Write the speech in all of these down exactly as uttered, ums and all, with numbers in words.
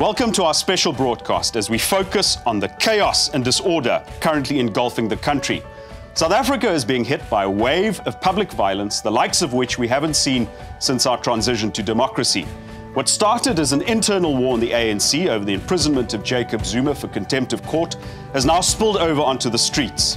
Welcome to our special broadcast as we focus on the chaos and disorder currently engulfing the country. South Africa is being hit by a wave of public violence, the likes of which we haven't seen since our transition to democracy. What started as an internal war in the A N C over the imprisonment of Jacob Zuma for contempt of court has now spilled over onto the streets.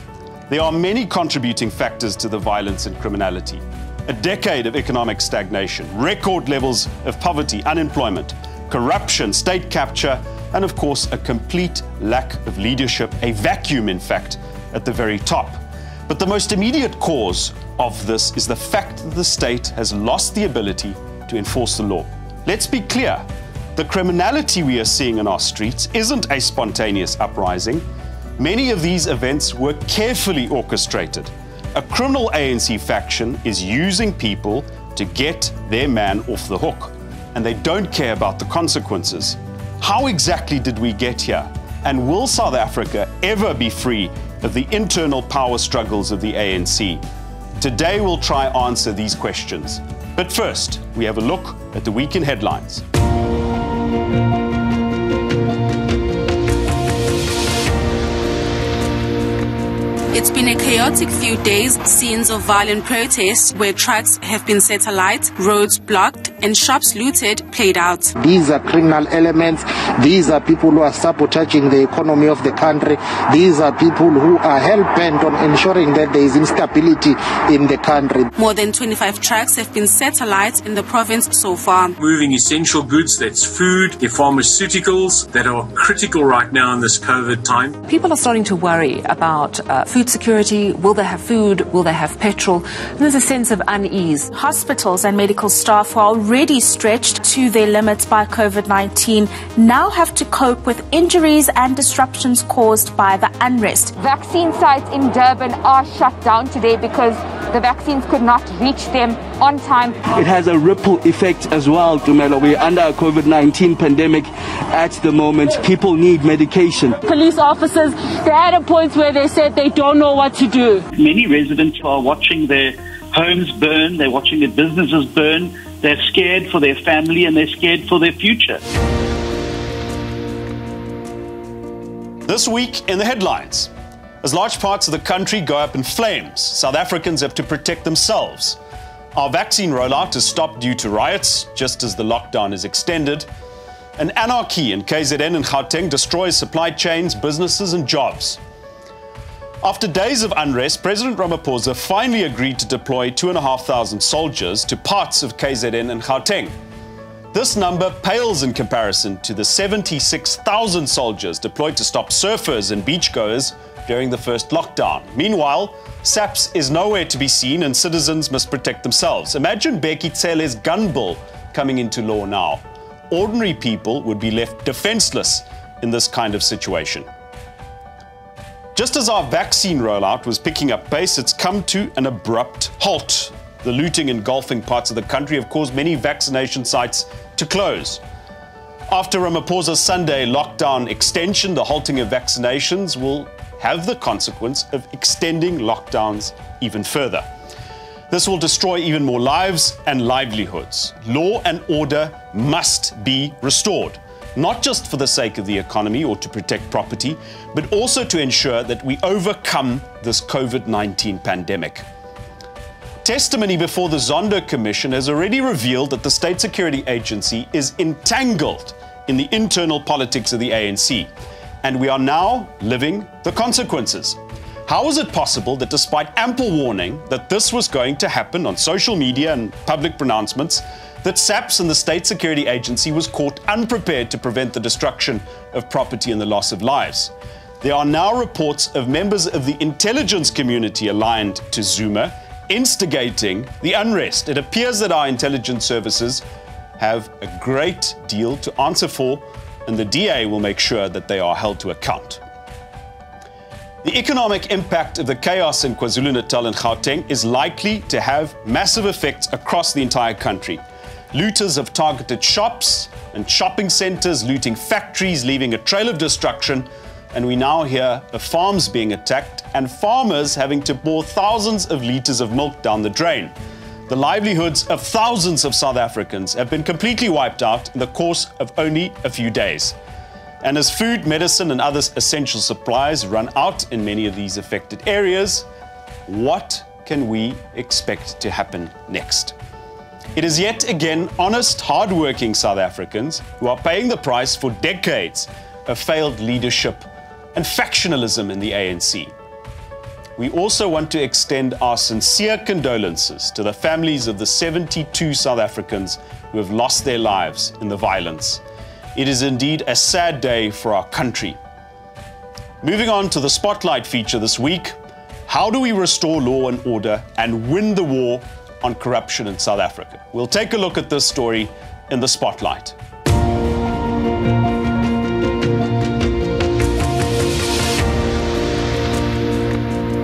There are many contributing factors to the violence and criminality. A decade of economic stagnation, record levels of poverty, unemployment, corruption, state capture, and of course a complete lack of leadership, a vacuum in fact, at the very top. But the most immediate cause of this is the fact that the state has lost the ability to enforce the law. Let's be clear, the criminality we are seeing in our streets isn't a spontaneous uprising. Many of these events were carefully orchestrated. A criminal A N C faction is using people to get their man off the hook, and they don't care about the consequences. How exactly did we get here? And will South Africa ever be free of the internal power struggles of the A N C? Today we'll try to answer these questions. But first, we have a look at the week in headlines. It's been a chaotic few days. Scenes of violent protests where trucks have been set alight, roads blocked and shops looted played out. These are criminal elements. These are people who are sabotaging the economy of the country. These are people who are hell-bent on ensuring that there is instability in the country. More than twenty-five trucks have been set alight in the province so far. Moving essential goods, that's food, the pharmaceuticals that are critical right now in this COVID time. People are starting to worry about uh, food security. Will they have food? Will they have petrol? And there's a sense of unease. Hospitals and medical staff, who are already stretched to their limits by COVID nineteen, now have to cope with injuries and disruptions caused by the unrest. Vaccine sites in Durban are shut down today because the vaccines could not reach them on time. It has a ripple effect as well, Dumelo. We're under a COVID nineteen pandemic at the moment. People need medication. Police officers, they're at a point where they said they don't know what to do. Many residents are watching their homes burn, they're watching their businesses burn, they're scared for their family and they're scared for their future. This week in the headlines. As large parts of the country go up in flames, South Africans have to protect themselves. Our vaccine rollout is stopped due to riots, just as the lockdown is extended. An anarchy in K Z N and Gauteng destroys supply chains, businesses and jobs. After days of unrest, President Ramaphosa finally agreed to deploy two thousand five hundred soldiers to parts of K Z N and Gauteng. This number pales in comparison to the seventy-six thousand soldiers deployed to stop surfers and beachgoers during the first lockdown. Meanwhile, SAPS is nowhere to be seen and citizens must protect themselves. Imagine Bheki Tsele's gun bill coming into law now. Ordinary people would be left defenseless in this kind of situation. Just as our vaccine rollout was picking up pace, it's come to an abrupt halt. The looting engulfing parts of the country have caused many vaccination sites to close. After Ramaphosa's Sunday lockdown extension, the halting of vaccinations will have the consequence of extending lockdowns even further. This will destroy even more lives and livelihoods. Law and order must be restored, not just for the sake of the economy or to protect property, but also to ensure that we overcome this COVID nineteen pandemic. Testimony before the Zondo Commission has already revealed that the State Security Agency is entangled in the internal politics of the A N C. And we are now living the consequences. How is it possible that despite ample warning that this was going to happen on social media and public pronouncements, that SAPS and the State Security Agency was caught unprepared to prevent the destruction of property and the loss of lives? There are now reports of members of the intelligence community aligned to Zuma instigating the unrest. It appears that our intelligence services have a great deal to answer for, and the D A will make sure that they are held to account. The economic impact of the chaos in KwaZulu-Natal and Gauteng is likely to have massive effects across the entire country. Looters have targeted shops and shopping centres, looting factories, leaving a trail of destruction, and we now hear of farms being attacked and farmers having to pour thousands of litres of milk down the drain. The livelihoods of thousands of South Africans have been completely wiped out in the course of only a few days. And as food, medicine and other essential supplies run out in many of these affected areas, what can we expect to happen next? It is yet again honest, hard-working South Africans who are paying the price for decades of failed leadership and factionalism in the A N C. We also want to extend our sincere condolences to the families of the seventy-two South Africans who have lost their lives in the violence. It is indeed a sad day for our country. Moving on to the spotlight feature this week, how do we restore law and order and win the war on corruption in South Africa? We'll take a look at this story in the spotlight.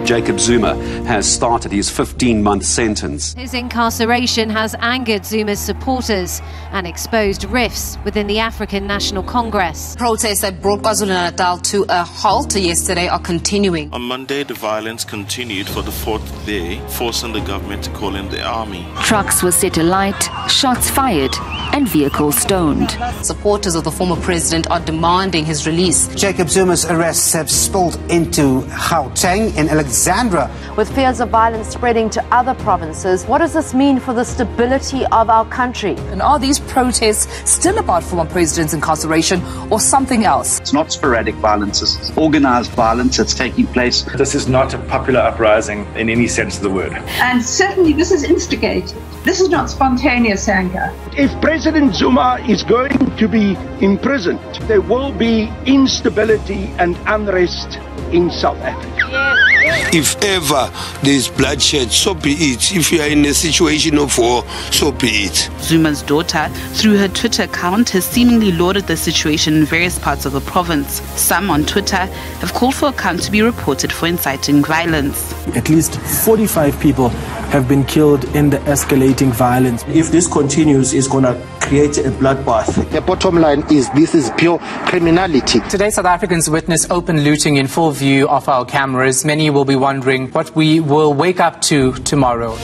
Jacob Zuma has started his fifteen-month sentence. His incarceration has angered Zuma's supporters and exposed rifts within the African National Congress. Protests that brought KwaZulu-Natal to a halt yesterday are continuing. On Monday, the violence continued for the fourth day, forcing the government to call in the army. Trucks were set alight, shots fired and vehicles stoned. Supporters of the former president are demanding his release. Jacob Zuma's arrests have spilled into Gauteng and Alexandria. Alexandra. With fears of violence spreading to other provinces, what does this mean for the stability of our country? And are these protests still about former president's incarceration or something else? It's not sporadic violence, it's organized violence that's taking place. This is not a popular uprising in any sense of the word. And certainly this is instigated. This is not spontaneous anger. If President Zuma is going to be imprisoned, there will be instability and unrest in South Africa. Yes. If ever there's bloodshed, so be it. If you are in a situation of war, so be it. Zuma's daughter, through her Twitter account, has seemingly lauded the situation in various parts of the province. Some on Twitter have called for accounts to be reported for inciting violence. At least forty-five people have been killed in the escalating violence. If this continues, it's going to create a bloodbath. The bottom line is this is pure criminality. Today, South Africans witness open looting in full view of our cameras. Many will be wondering what we will wake up to tomorrow.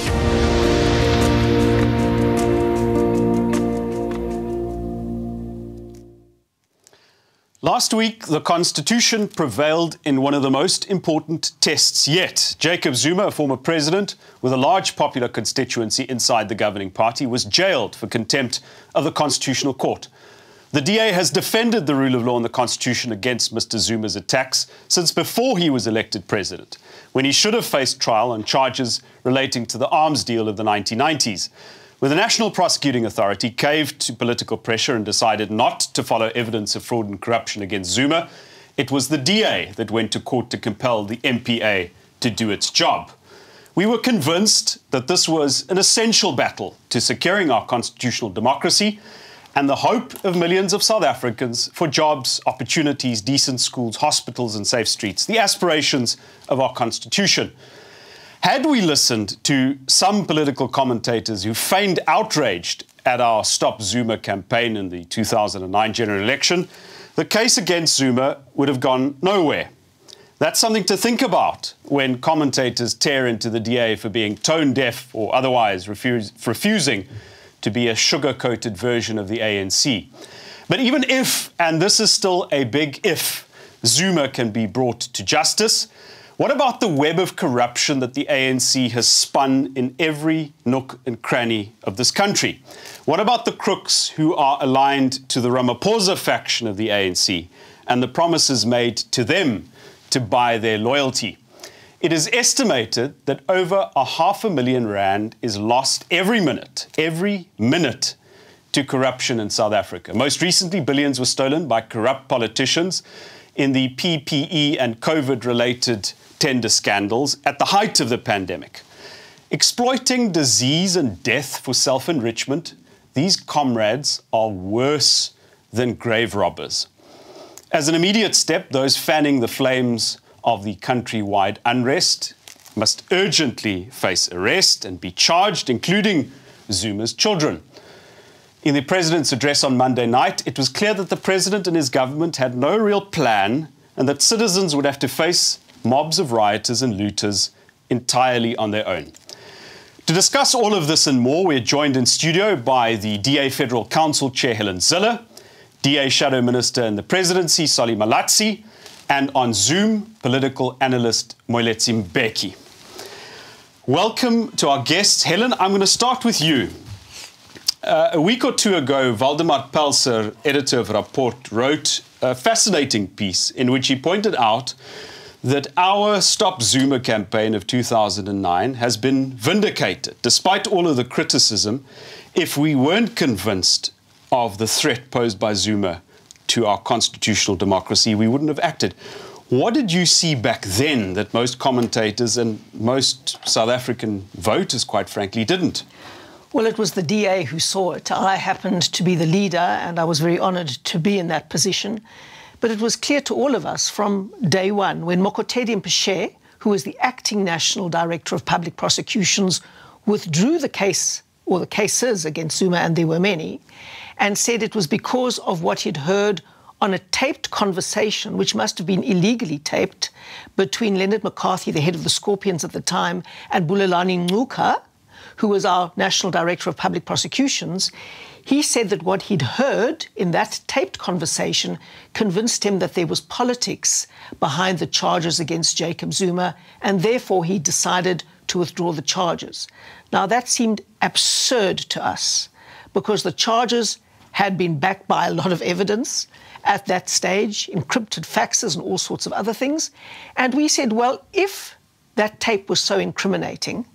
Last week, the Constitution prevailed in one of the most important tests yet. Jacob Zuma, a former president with a large popular constituency inside the governing party, was jailed for contempt of the Constitutional Court. The D A has defended the rule of law and the Constitution against Mister Zuma's attacks since before he was elected president, when he should have faced trial on charges relating to the arms deal of the nineteen nineties. When the National Prosecuting Authority caved to political pressure and decided not to follow evidence of fraud and corruption against Zuma, it was the D A that went to court to compel the M P A to do its job. We were convinced that this was an essential battle to securing our constitutional democracy and the hope of millions of South Africans for jobs, opportunities, decent schools, hospitals and safe streets, the aspirations of our Constitution. Had we listened to some political commentators who feigned outrage at our Stop Zuma campaign in the two thousand nine general election, the case against Zuma would have gone nowhere. That's something to think about when commentators tear into the D A for being tone deaf or otherwise refuse, refusing to be a sugar-coated version of the A N C. But even if, and this is still a big if, Zuma can be brought to justice, what about the web of corruption that the A N C has spun in every nook and cranny of this country? What about the crooks who are aligned to the Ramaphosa faction of the A N C and the promises made to them to buy their loyalty? It is estimated that over a half a million rand is lost every minute, every minute, to corruption in South Africa. Most recently, billions were stolen by corrupt politicians in the P P E and COVID-related tender scandals at the height of the pandemic. Exploiting disease and death for self-enrichment, these comrades are worse than grave robbers. As an immediate step, those fanning the flames of the countrywide unrest must urgently face arrest and be charged, including Zuma's children. In the president's address on Monday night, it was clear that the president and his government had no real plan and that citizens would have to face mobs of rioters and looters entirely on their own. To discuss all of this and more, we're joined in studio by the D A Federal Council Chair, Helen Zille, D A Shadow Minister in the Presidency, Solly Malatsi, and on Zoom, political analyst Moeletsi Mbeki. Welcome to our guests. Helen, I'm going to start with you. Uh, a week or two ago, Waldemar Pelser, editor of Rapport, wrote a fascinating piece in which he pointed out that our Stop Zuma campaign of two thousand nine has been vindicated, despite all of the criticism, if we weren't convinced of the threat posed by Zuma to our constitutional democracy, we wouldn't have acted. What did you see back then that most commentators and most South African voters, quite frankly, didn't? Well, it was the D A who saw it. I happened to be the leader, and I was very honoured to be in that position. But it was clear to all of us from day one, when Mokotedi Mpshe, who was the acting National Director of Public Prosecutions, withdrew the case, or the cases against Zuma, and there were many, and said it was because of what he'd heard on a taped conversation, which must have been illegally taped, between Leonard McCarthy, the head of the Scorpions at the time, and Bulelani Ncuka, who was our National Director of Public Prosecutions. He said that what he'd heard in that taped conversation convinced him that there was politics behind the charges against Jacob Zuma, and therefore he decided to withdraw the charges. Now, that seemed absurd to us, because the charges had been backed by a lot of evidence at that stage, encrypted faxes and all sorts of other things. And we said, well, if that tape was so incriminating,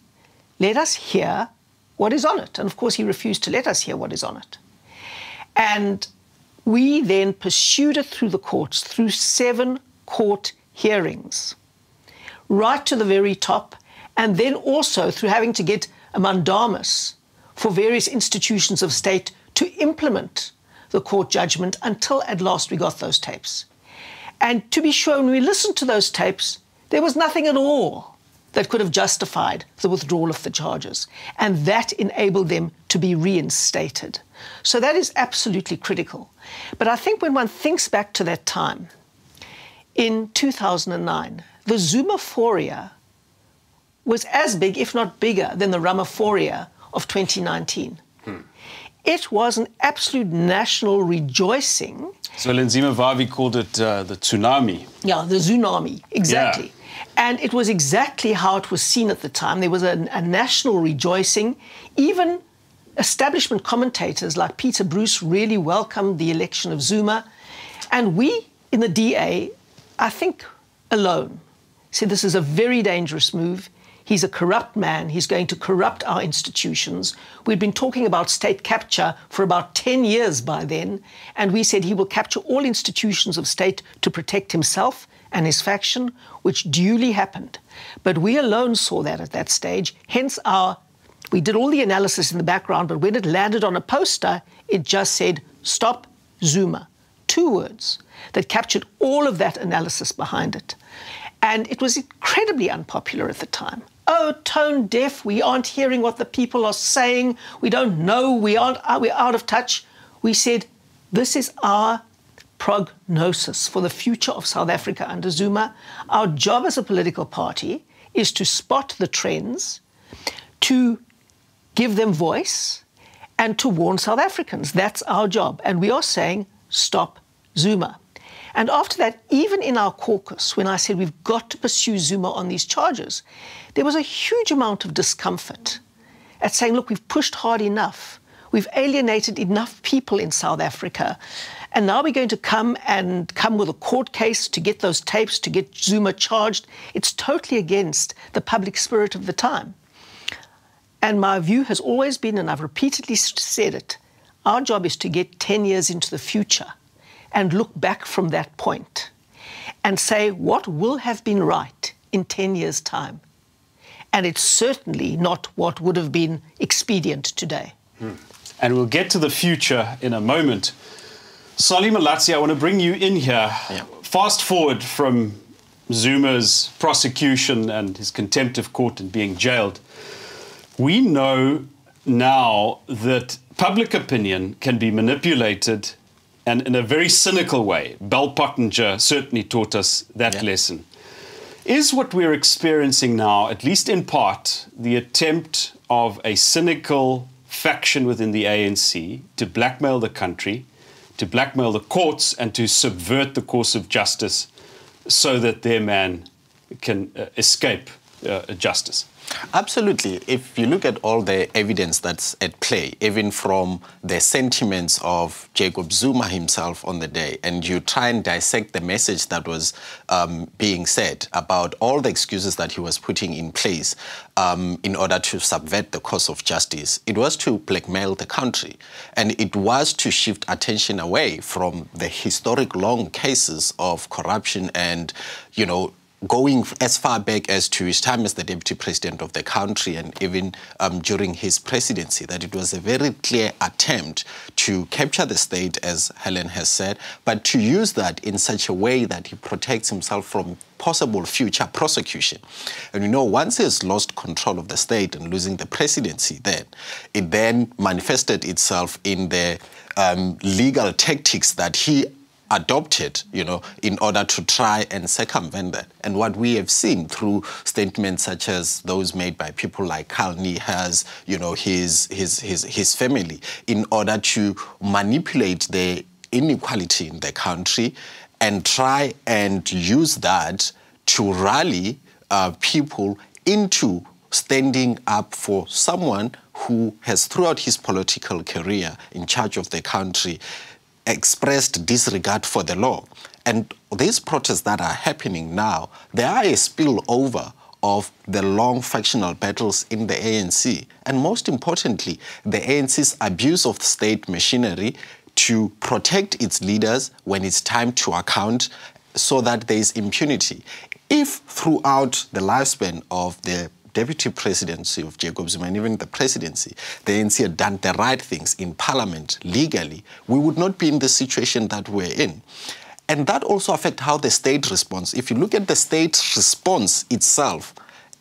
let us hear what is on it. And of course, he refused to let us hear what is on it. And we then pursued it through the courts, through seven court hearings, right to the very top, and then also through having to get a mandamus for various institutions of state to implement the court judgment, until at last we got those tapes. And to be sure, when we listened to those tapes, there was nothing at all that could have justified the withdrawal of the charges. And that enabled them to be reinstated. So that is absolutely critical. But I think when one thinks back to that time, in two thousand nine, the Zumaphoria was as big, if not bigger, than the Ramaphoria of twenty nineteen. Hmm. It was an absolute national rejoicing. So Lenzima Vavi called it uh, the tsunami. Yeah, the tsunami, exactly. Yeah. And it was exactly how it was seen at the time. There was a, a national rejoicing. Even establishment commentators like Peter Bruce really welcomed the election of Zuma. And we in the D A, I think alone, said this is a very dangerous move. He's a corrupt man. He's going to corrupt our institutions. We'd been talking about state capture for about ten years by then, and we said he will capture all institutions of state to protect himself and his faction, which duly happened. But we alone saw that at that stage. Hence our, we did all the analysis in the background, but when it landed on a poster, it just said, "Stop Zuma." Two words that captured all of that analysis behind it. And it was incredibly unpopular at the time. Oh, tone deaf, we aren't hearing what the people are saying, we don't know, we aren't, we're out of touch. We said, this is our prognosis for the future of South Africa under Zuma. Our job as a political party is to spot the trends, to give them voice, and to warn South Africans. That's our job. And we are saying, stop Zuma. And after that, even in our caucus, when I said we've got to pursue Zuma on these charges, there was a huge amount of discomfort at saying, look, we've pushed hard enough. We've alienated enough people in South Africa. And now we're going to come and come with a court case to get those tapes, to get Zuma charged. It's totally against the public spirit of the time. And my view has always been, and I've repeatedly said it, our job is to get ten years into the future and look back from that point and say what will have been right in ten years' time. And it's certainly not what would have been expedient today. Hmm. And we'll get to the future in a moment. Solly Malatsi, I want to bring you in here. Yeah. Fast forward from Zuma's prosecution and his contempt of court and being jailed. We know now that public opinion can be manipulated, and in a very cynical way. Bell Pottinger certainly taught us that yeah. lesson. Is what we're experiencing now, at least in part, the attempt of a cynical faction within the A N C to blackmail the country, to blackmail the courts, and to subvert the course of justice so that their man can uh, escape uh, justice. Absolutely. If you look at all the evidence that's at play, even from the sentiments of Jacob Zuma himself on the day, and you try and dissect the message that was um, being said about all the excuses that he was putting in place um, in order to subvert the course of justice, it was to blackmail the country. And it was to shift attention away from the historic long cases of corruption and, you know, going as far back as to his time as the deputy president of the country and even um, during his presidency, that it was a very clear attempt to capture the state, as Helen has said, but to use that in such a way that he protects himself from possible future prosecution. And, you know, once he's lost control of the state and losing the presidency, then it then manifested itself in the um, legal tactics that he adopted, you know, in order to try and circumvent that. And what we have seen through statements such as those made by people like Carl Niehaus, you know, his, his, his, his family, in order to manipulate the inequality in the country and try and use that to rally uh, people into standing up for someone who has, throughout his political career in charge of the country, expressed disregard for the law. And these protests that are happening now, they are a spillover of the long factional battles in the A N C. And most importantly, the A N C's abuse of the state machinery to protect its leaders when it's time to account so that there is impunity. If throughout the lifespan of the deputy presidency of Jacob Zuma and even the presidency, the A N C had done the right things in parliament, legally, we would not be in the situation that we're in. And that also affects how the state responds. If you look at the state's response itself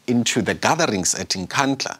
into the gatherings at Nkandla,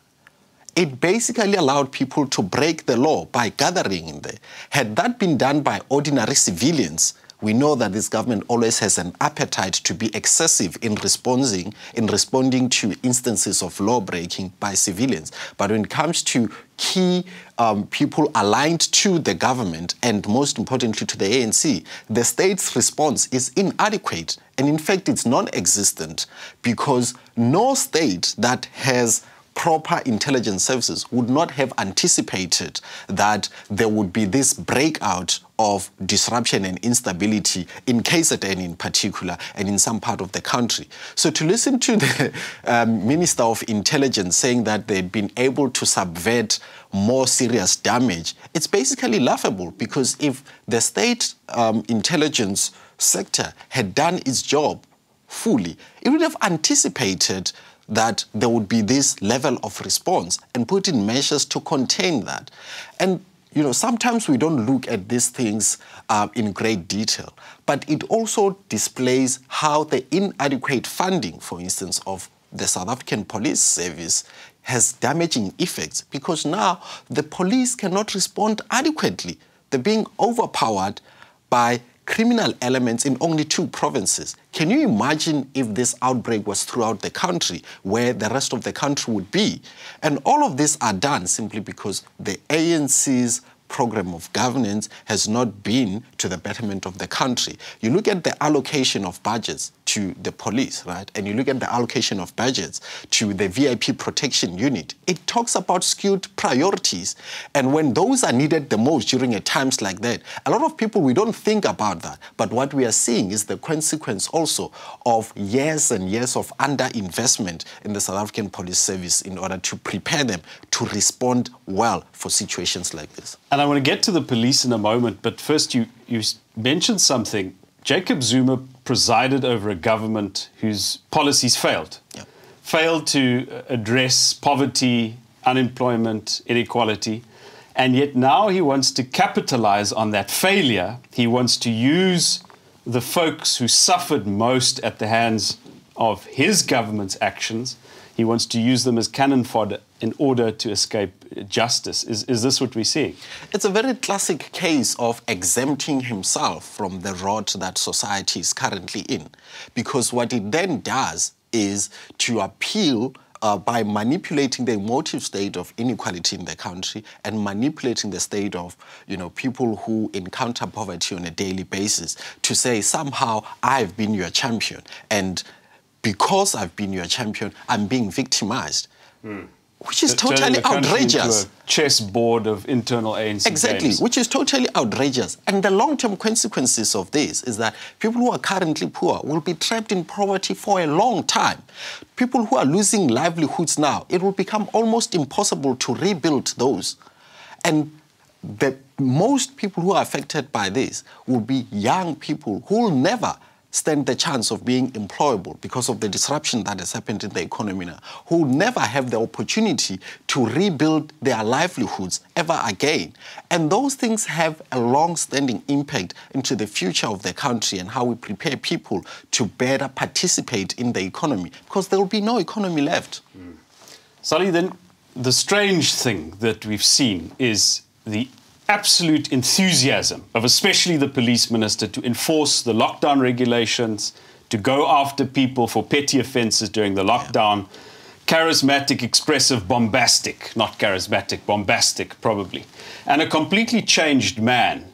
it basically allowed people to break the law by gathering in there. Had that been done by ordinary civilians, we know that this government always has an appetite to be excessive in responding, in responding to instances of law-breaking by civilians. But when it comes to key um, people aligned to the government and, most importantly, to the A N C, the state's response is inadequate. And, in fact, it's non-existent, because no state that has proper intelligence services would not have anticipated that there would be this breakout of disruption and instability in K Z N in particular and in some part of the country. So to listen to the um, Minister of Intelligence saying that they'd been able to subvert more serious damage, it's basically laughable, because if the state um, intelligence sector had done its job fully, it would have anticipated that there would be this level of response and put in measures to contain that. And, you know, sometimes we don't look at these things uh, in great detail, but it also displays how the inadequate funding, for instance, of the South African Police Service has damaging effects, because now the police cannot respond adequately. They're being overpowered by criminal elements in only two provinces. Can you imagine if this outbreak was throughout the country, where the rest of the country would be? And all of this are done simply because the A N C's program of governance has not been to the betterment of the country. You look at the allocation of budgets to the police, right? And you look at the allocation of budgets to the V I P protection unit. It talks about skewed priorities. And when those are needed the most during a times like that, a lot of people, we don't think about that. But what we are seeing is the consequence also of years and years of underinvestment in the South African Police Service in order to prepare them to respond well for situations like this. And I want to get to the police in a moment, but first you, you mentioned something. Jacob Zuma presided over a government whose policies failed. Yep. Failed to address poverty, unemployment, inequality. And yet now he wants to capitalize on that failure. He wants to use the folks who suffered most at the hands of his government's actions. He wants to use them as cannon fodder in order to escape justice. Is, is this what we see? It's a very classic case of exempting himself from the rot that society is currently in, because what it then does is to appeal uh, by manipulating the emotive state of inequality in the country and manipulating the state of, you know, people who encounter poverty on a daily basis to say, somehow I've been your champion, and because I've been your champion, I'm being victimized. Mm. Which is totally outrageous. A chessboard of internal A N C exactly, games. Which is totally outrageous. And the long-term consequences of this is that people who are currently poor will be trapped in poverty for a long time. People who are losing livelihoods now, it will become almost impossible to rebuild those. And the most people who are affected by this will be young people who will never stand the chance of being employable because of the disruption that has happened in the economy now, who never have the opportunity to rebuild their livelihoods ever again. And those things have a long-standing impact into the future of the country and how we prepare people to better participate in the economy, because there will be no economy left. Mm. Solly, then the strange thing that we've seen is the absolute enthusiasm of especially the police minister to enforce the lockdown regulations, to go after people for petty offences during the lockdown. Yeah. Charismatic, expressive, bombastic. Not charismatic, bombastic, probably. And a completely changed man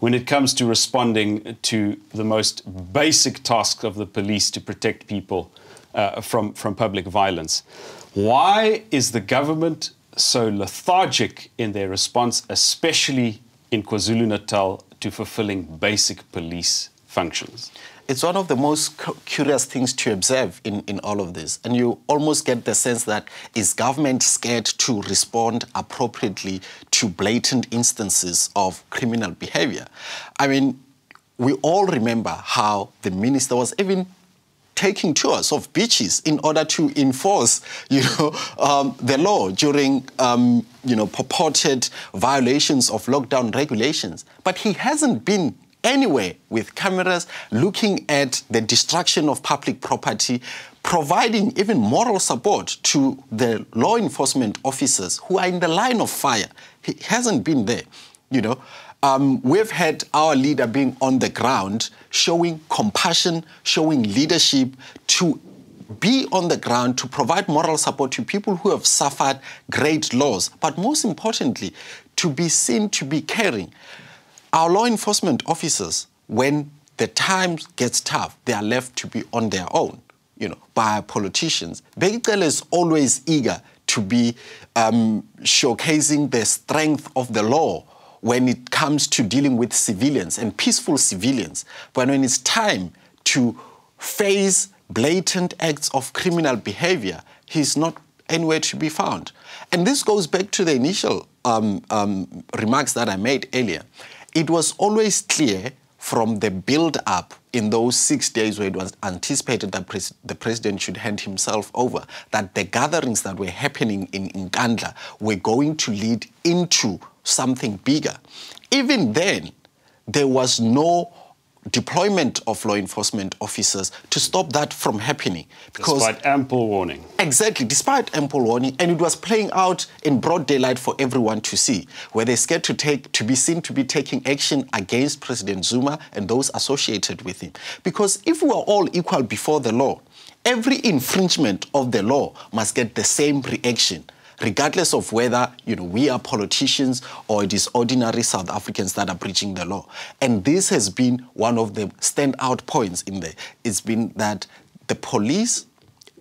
when it comes to responding to the most basic task of the police to protect people uh, from, from public violence. Why is the government so lethargic in their response, especially in KwaZulu-Natal, to fulfilling basic police functions? It's one of the most cu curious things to observe in, in all of this. And you almost get the sense that is government scared to respond appropriately to blatant instances of criminal behavior? I mean, we all remember how the minister was even taking tours of beaches in order to enforce, you know, um, the law during, um, you know, purported violations of lockdown regulations. But he hasn't been anywhere with cameras looking at the destruction of public property, providing even moral support to the law enforcement officers who are in the line of fire. He hasn't been there, you know. Um, we've had our leader being on the ground, showing compassion, showing leadership, to be on the ground, to provide moral support to people who have suffered great loss, but most importantly, to be seen to be caring. Our law enforcement officers, when the time gets tough, they are left to be on their own, you know, by politicians. Bekele is always eager to be um, showcasing the strength of the law when it comes to dealing with civilians and peaceful civilians. But when it's time to face blatant acts of criminal behavior, he's not anywhere to be found. And this goes back to the initial um, um, remarks that I made earlier. It was always clear from the build-up in those six days where it was anticipated that pres the president should hand himself over, that the gatherings that were happening in Nkandla were going to lead into something bigger. Even then, there was no deployment of law enforcement officers to stop that from happening. Because despite ample warning. Exactly, despite ample warning, and it was playing out in broad daylight for everyone to see, where they're scared to take, to be seen to be taking action against President Zuma and those associated with him. Because if we are all equal before the law, every infringement of the law must get the same reaction, regardless of whether, you know, we are politicians or it is ordinary South Africans that are breaching the law. And this has been one of the standout points in there. It's been that the police,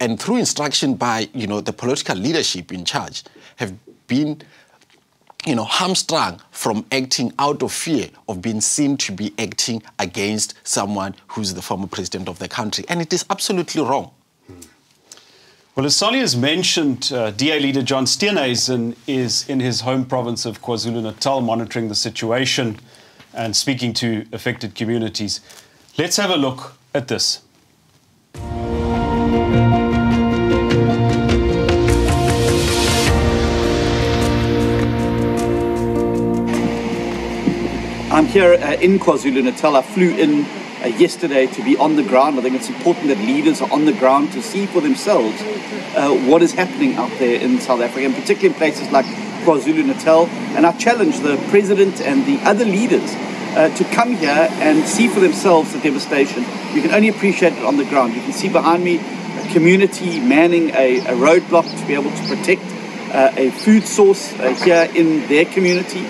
and through instruction by, you know, the political leadership in charge, have been, you know, hamstrung from acting out of fear of being seen to be acting against someone who's the former president of the country. And it is absolutely wrong. Well, as Solly has mentioned, uh, D A leader John Steenhuisen is in his home province of KwaZulu-Natal monitoring the situation and speaking to affected communities. Let's have a look at this. I'm here uh, in KwaZulu-Natal. I flew in Uh, yesterday to be on the ground. I think it's important that leaders are on the ground to see for themselves uh, what is happening out there in South Africa, and particularly in places like KwaZulu-Natal. And I challenge the president and the other leaders uh, to come here and see for themselves the devastation. You can only appreciate it on the ground. You can see behind me community manning a, a roadblock to be able to protect uh, a food source uh, here in their community.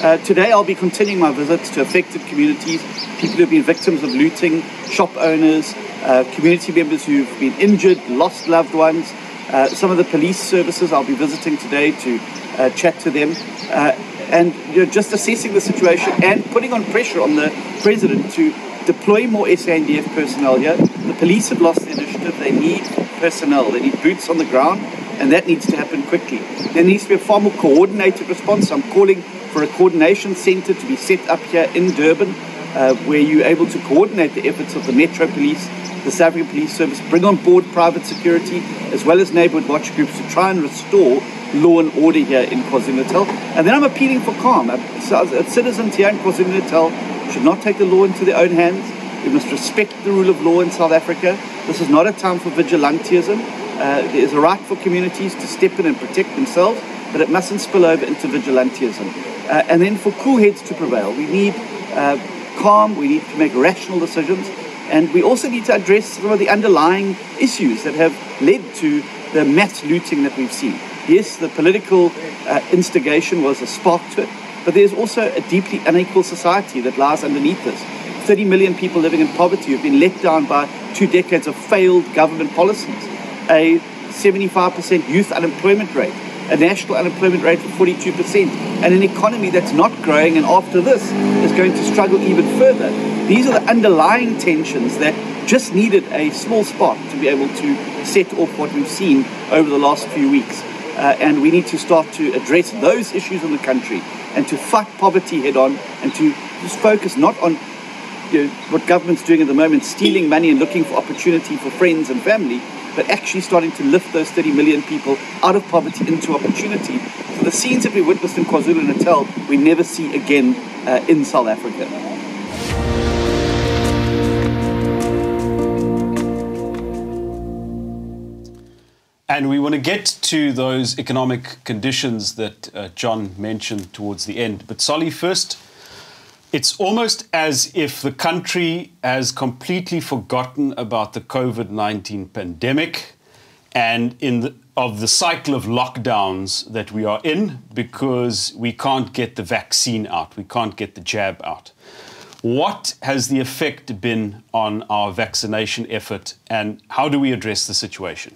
Uh, today I'll be continuing my visits to affected communities, people who have been victims of looting, shop owners, uh, community members who've been injured, lost loved ones. Uh, some of the police services I'll be visiting today to uh, chat to them. Uh, and you know, just assessing the situation and putting on pressure on the president to deploy more S A N D F personnel here. The police have lost the initiative. They need personnel. They need boots on the ground, and that needs to happen quickly. There needs to be a far more coordinated response. I'm calling for a coordination centre to be set up here in Durban, uh, where you're able to coordinate the efforts of the Metro Police, the South African Police Service, bring on board private security, as well as neighbourhood watch groups to try and restore law and order here in KwaZulu-Natal. And then I'm appealing for calm. Citizens here in KwaZulu-Natal should not take the law into their own hands. We must respect the rule of law in South Africa. This is not a time for vigilantism. Uh, there is a right for communities to step in and protect themselves, but it mustn't spill over into vigilantism. Uh, and then for cool heads to prevail. We need uh, calm, we need to make rational decisions, and we also need to address some of the underlying issues that have led to the mass looting that we've seen. Yes, the political uh, instigation was a spark to it, but there's also a deeply unequal society that lies underneath this. thirty million people living in poverty who've been let down by two decades of failed government policies, a seventy-five percent youth unemployment rate, a national unemployment rate of forty-two percent, and an economy that's not growing and after this is going to struggle even further. These are the underlying tensions that just needed a small spark to be able to set off what we've seen over the last few weeks. Uh, and we need to start to address those issues in the country and to fight poverty head on and to just focus not on you know, what government's doing at the moment, stealing money and looking for opportunity for friends and family, but actually starting to lift those thirty million people out of poverty into opportunity. So the scenes that we witnessed in KwaZulu-Natal, we never see again uh, in South Africa. And we want to get to those economic conditions that uh, John mentioned towards the end. But Solly, first, it's almost as if the country has completely forgotten about the COVID nineteen pandemic and in the, of the cycle of lockdowns that we are in because we can't get the vaccine out, we can't get the jab out. What has the effect been on our vaccination effort and how do we address the situation?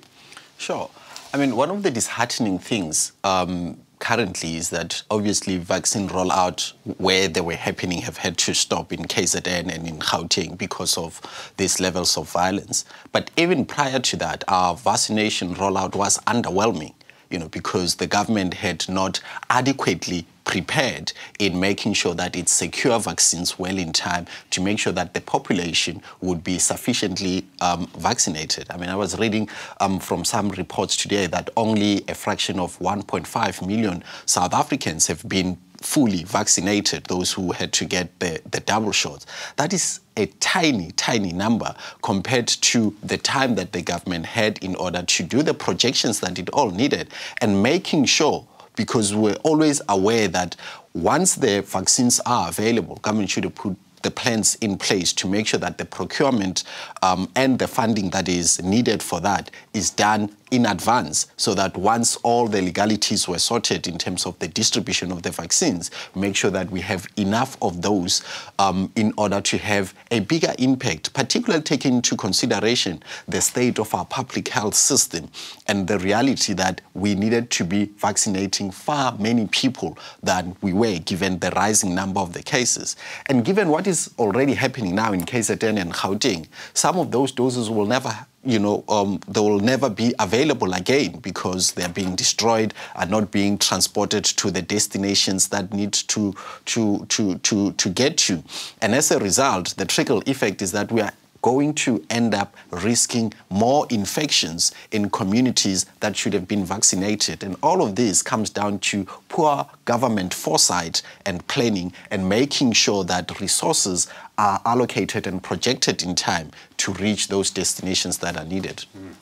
Sure. I mean, one of the disheartening things um, currently is that obviously vaccine rollout where they were happening have had to stop in K Z N and in Gauteng because of these levels of violence. But even prior to that, our vaccination rollout was underwhelming, you know, because the government had not adequately prepared in making sure that it secure vaccines well in time to make sure that the population would be sufficiently um, vaccinated. I mean, I was reading um, from some reports today that only a fraction of one point five million South Africans have been fully vaccinated, those who had to get the, the double shots. That is a tiny, tiny number compared to the time that the government had in order to do the projections that it all needed and making sure, because we're always aware that once the vaccines are available, government should have put the plans in place to make sure that the procurement um, and the funding that is needed for that is done in advance so that once all the legalities were sorted in terms of the distribution of the vaccines, make sure that we have enough of those um, in order to have a bigger impact, particularly taking into consideration the state of our public health system and the reality that we needed to be vaccinating far many people than we were given the rising number of the cases. And given what is is already happening now in K Z N and Gauteng, some of those doses will never, you know, um, they will never be available again because they're being destroyed, are not being transported to the destinations that need to, to, to, to, to get to. And as a result, the trickle effect is that we are going to end up risking more infections in communities that should have been vaccinated. And all of this comes down to poor government foresight and planning and making sure that resources are allocated and projected in time to reach those destinations that are needed. Mm.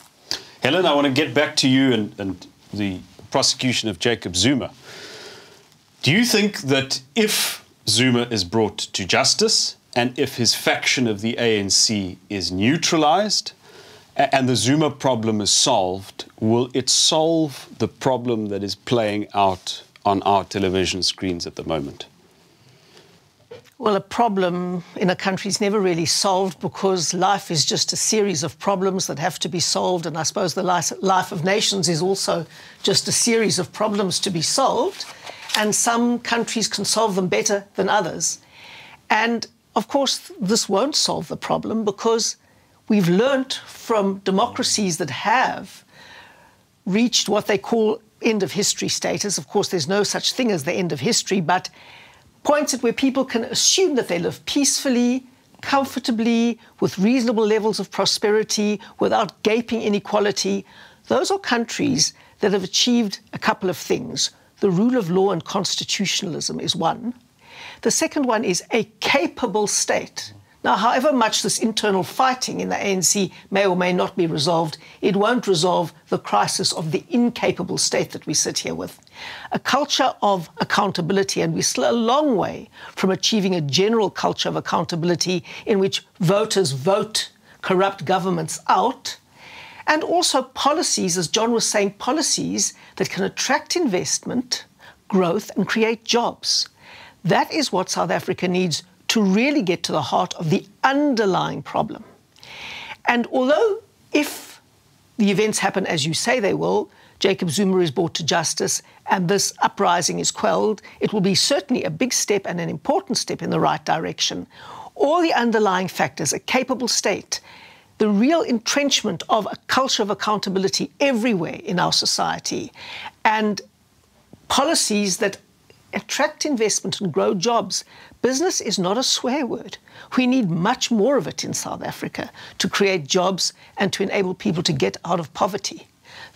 Helen, I want to get back to you and, and the prosecution of Jacob Zuma. Do you think that if Zuma is brought to justice, and if his faction of the A N C is neutralized, and the Zuma problem is solved, will it solve the problem that is playing out on our television screens at the moment? Well, a problem in a country is never really solved because life is just a series of problems that have to be solved. And I suppose the life of nations is also just a series of problems to be solved. And some countries can solve them better than others. And, of course, this won't solve the problem because we've learnt from democracies that have reached what they call end-of-history status. Of course, there's no such thing as the end of history, but points at where people can assume that they live peacefully, comfortably, with reasonable levels of prosperity, without gaping inequality. Those are countries that have achieved a couple of things. The rule of law and constitutionalism is one. The second one is a capable state. Now, however much this internal fighting in the A N C may or may not be resolved, it won't resolve the crisis of the incapable state that we sit here with. A culture of accountability, and we're still a long way from achieving a general culture of accountability in which voters vote corrupt governments out, and also policies, as John was saying, policies that can attract investment, growth, and create jobs. That is what South Africa needs to really get to the heart of the underlying problem. And although if the events happen as you say they will, Jacob Zuma is brought to justice and this uprising is quelled, it will be certainly a big step and an important step in the right direction. All the underlying factors, a capable state, the real entrenchment of a culture of accountability everywhere in our society, and policies that attract investment and grow jobs. Business is not a swear word. We need much more of it in South Africa to create jobs and to enable people to get out of poverty.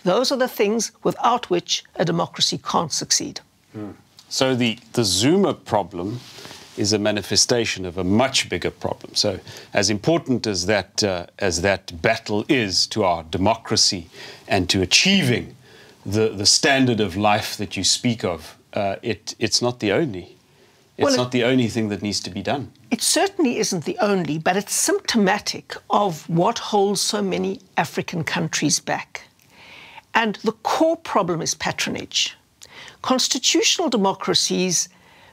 Those are the things without which a democracy can't succeed. Mm. So the, the Zuma problem is a manifestation of a much bigger problem. So as important as that, uh, as that battle is to our democracy and to achieving the, the standard of life that you speak of, Uh, it, it's not the only. It's well, it, not the only thing that needs to be done. It certainly isn't the only, but it's symptomatic of what holds so many African countries back. And the core problem is patronage. Constitutional democracies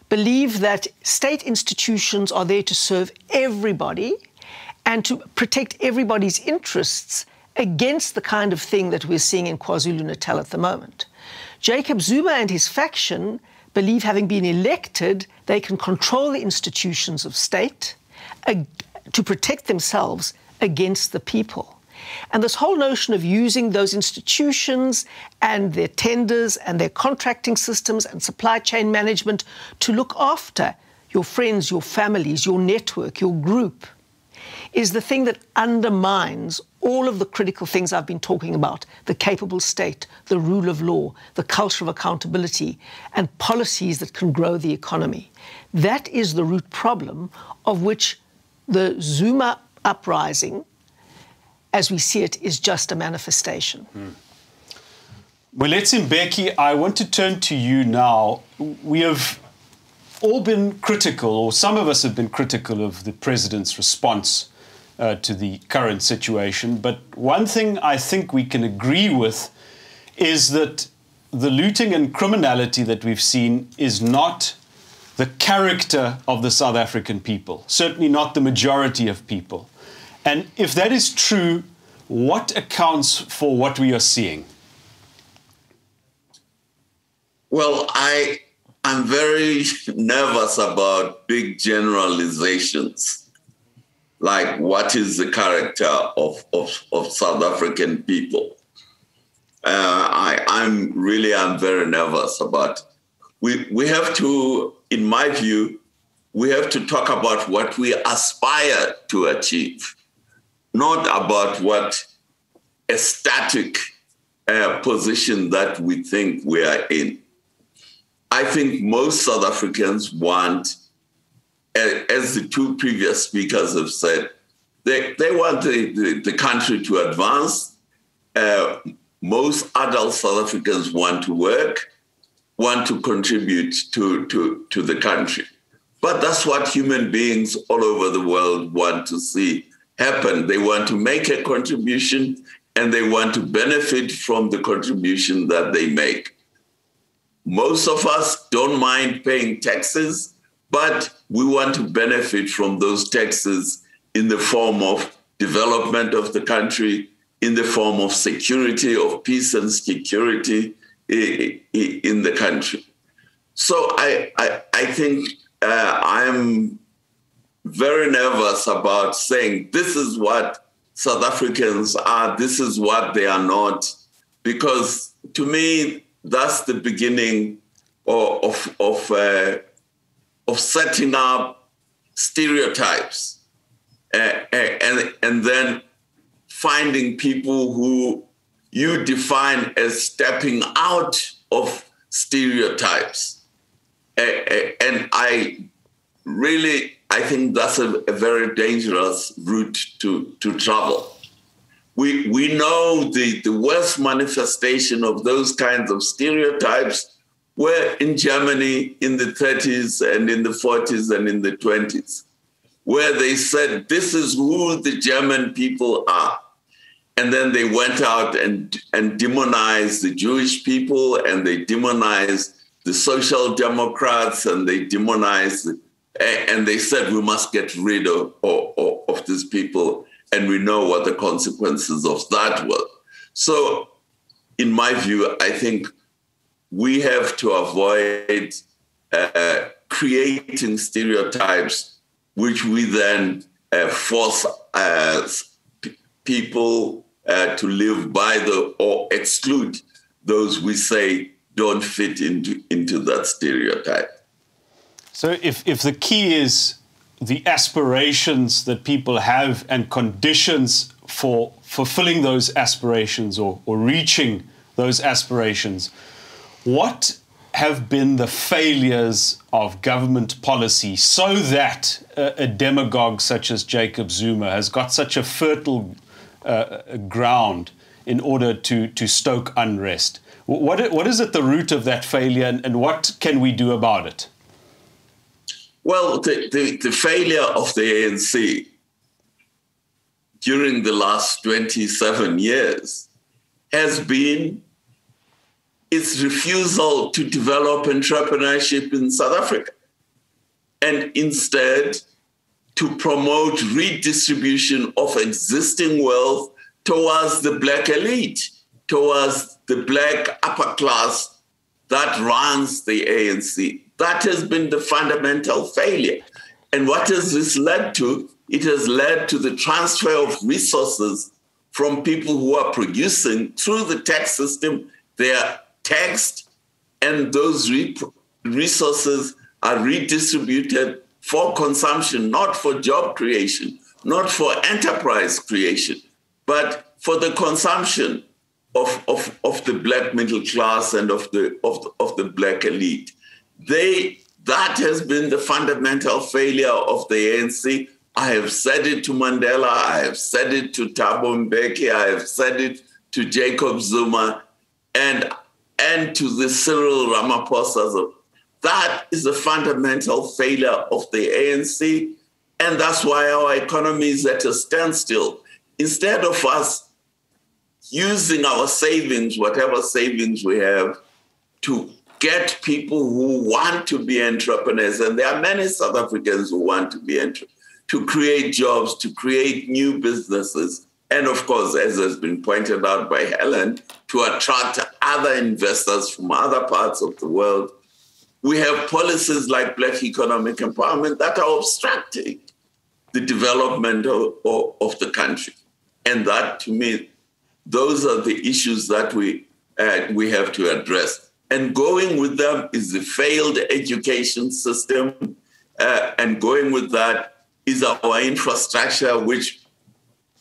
believe that state institutions are there to serve everybody and to protect everybody's interests against the kind of thing that we're seeing in KwaZulu-Natal at the moment. Jacob Zuma and his faction believe, having been elected, they can control the institutions of state to protect themselves against the people. And this whole notion of using those institutions and their tenders and their contracting systems and supply chain management to look after your friends, your families, your network, your group, is the thing that undermines all of the critical things I've been talking about, the capable state, the rule of law, the culture of accountability, and policies that can grow the economy. That is the root problem of which the Zuma uprising, as we see it, is just a manifestation. Hmm. Moeletsi Mbeki, I want to turn to you now. We have all been critical, or some of us have been critical, of the president's response uh, to the current situation. But one thing I think we can agree with is that the looting and criminality that we've seen is not the character of the South African people, certainly not the majority of people. And if that is true, what accounts for what we are seeing? Well, I... I'm very nervous about big generalizations, like what is the character of, of, of South African people. Uh, I, I'm really, I'm very nervous about it. We, we have to, in my view, we have to talk about what we aspire to achieve, not about what a static uh, position that we think we are in. I think most South Africans want, as the two previous speakers have said, they, they want the, the, the country to advance. Uh, most adult South Africans want to work, want to contribute to, to, to the country. But that's what human beings all over the world want to see happen. They want to make a contribution and they want to benefit from the contribution that they make. Most of us don't mind paying taxes, but we want to benefit from those taxes in the form of development of the country, in the form of security, of peace and security in the country. So I, I, I think uh, I'm very nervous about saying this is what South Africans are, this is what they are not, because to me, that's the beginning of, of, uh, of setting up stereotypes uh, and, and then finding people who you define as stepping out of stereotypes. Uh, and I really, I think that's a, a very dangerous route to, to travel. We, we know the, the worst manifestation of those kinds of stereotypes were in Germany in the thirties and in the forties and in the twenties, where they said, this is who the German people are. And then they went out and, and demonized the Jewish people, and they demonized the Social Democrats, and they demonized, and they said, we must get rid of, of, of these people. And we know what the consequences of that were. So in my view, I think we have to avoid uh, creating stereotypes, which we then uh, force uh, people uh, to live by the, or exclude those we say don't fit into, into that stereotype. So if, if the key is the aspirations that people have and conditions for fulfilling those aspirations or, or reaching those aspirations, what have been the failures of government policy so that a, a demagogue such as Jacob Zuma has got such a fertile uh, ground in order to, to stoke unrest? What, what is at the root of that failure, and, and what can we do about it? Well, the, the, the failure of the A N C during the last twenty-seven years has been its refusal to develop entrepreneurship in South Africa, and instead to promote redistribution of existing wealth towards the black elite, towards the black upper class that runs the A N C. That has been the fundamental failure. And what has this led to? It has led to the transfer of resources from people who are producing through the tax system. They are taxed, and those re resources are redistributed for consumption, not for job creation, not for enterprise creation, but for the consumption of, of, of the black middle class and of the, of the, of the black elite. They, that has been the fundamental failure of the A N C. I have said it to Mandela, I have said it to Thabo Mbeki, I have said it to Jacob Zuma, and, and to the Cyril Ramaphosa. That is the fundamental failure of the A N C, and that's why our economy is at a standstill. Instead of us using our savings, whatever savings we have, to get people who want to be entrepreneurs, and there are many South Africans who want to be entrepreneurs, to create jobs, to create new businesses, and of course, as has been pointed out by Helen, to attract other investors from other parts of the world. We have policies like Black Economic Empowerment that are obstructing the development of, of, of the country. And that, to me, those are the issues that we, uh, we have to address. And going with them is the failed education system. Uh, and going with that is our infrastructure, which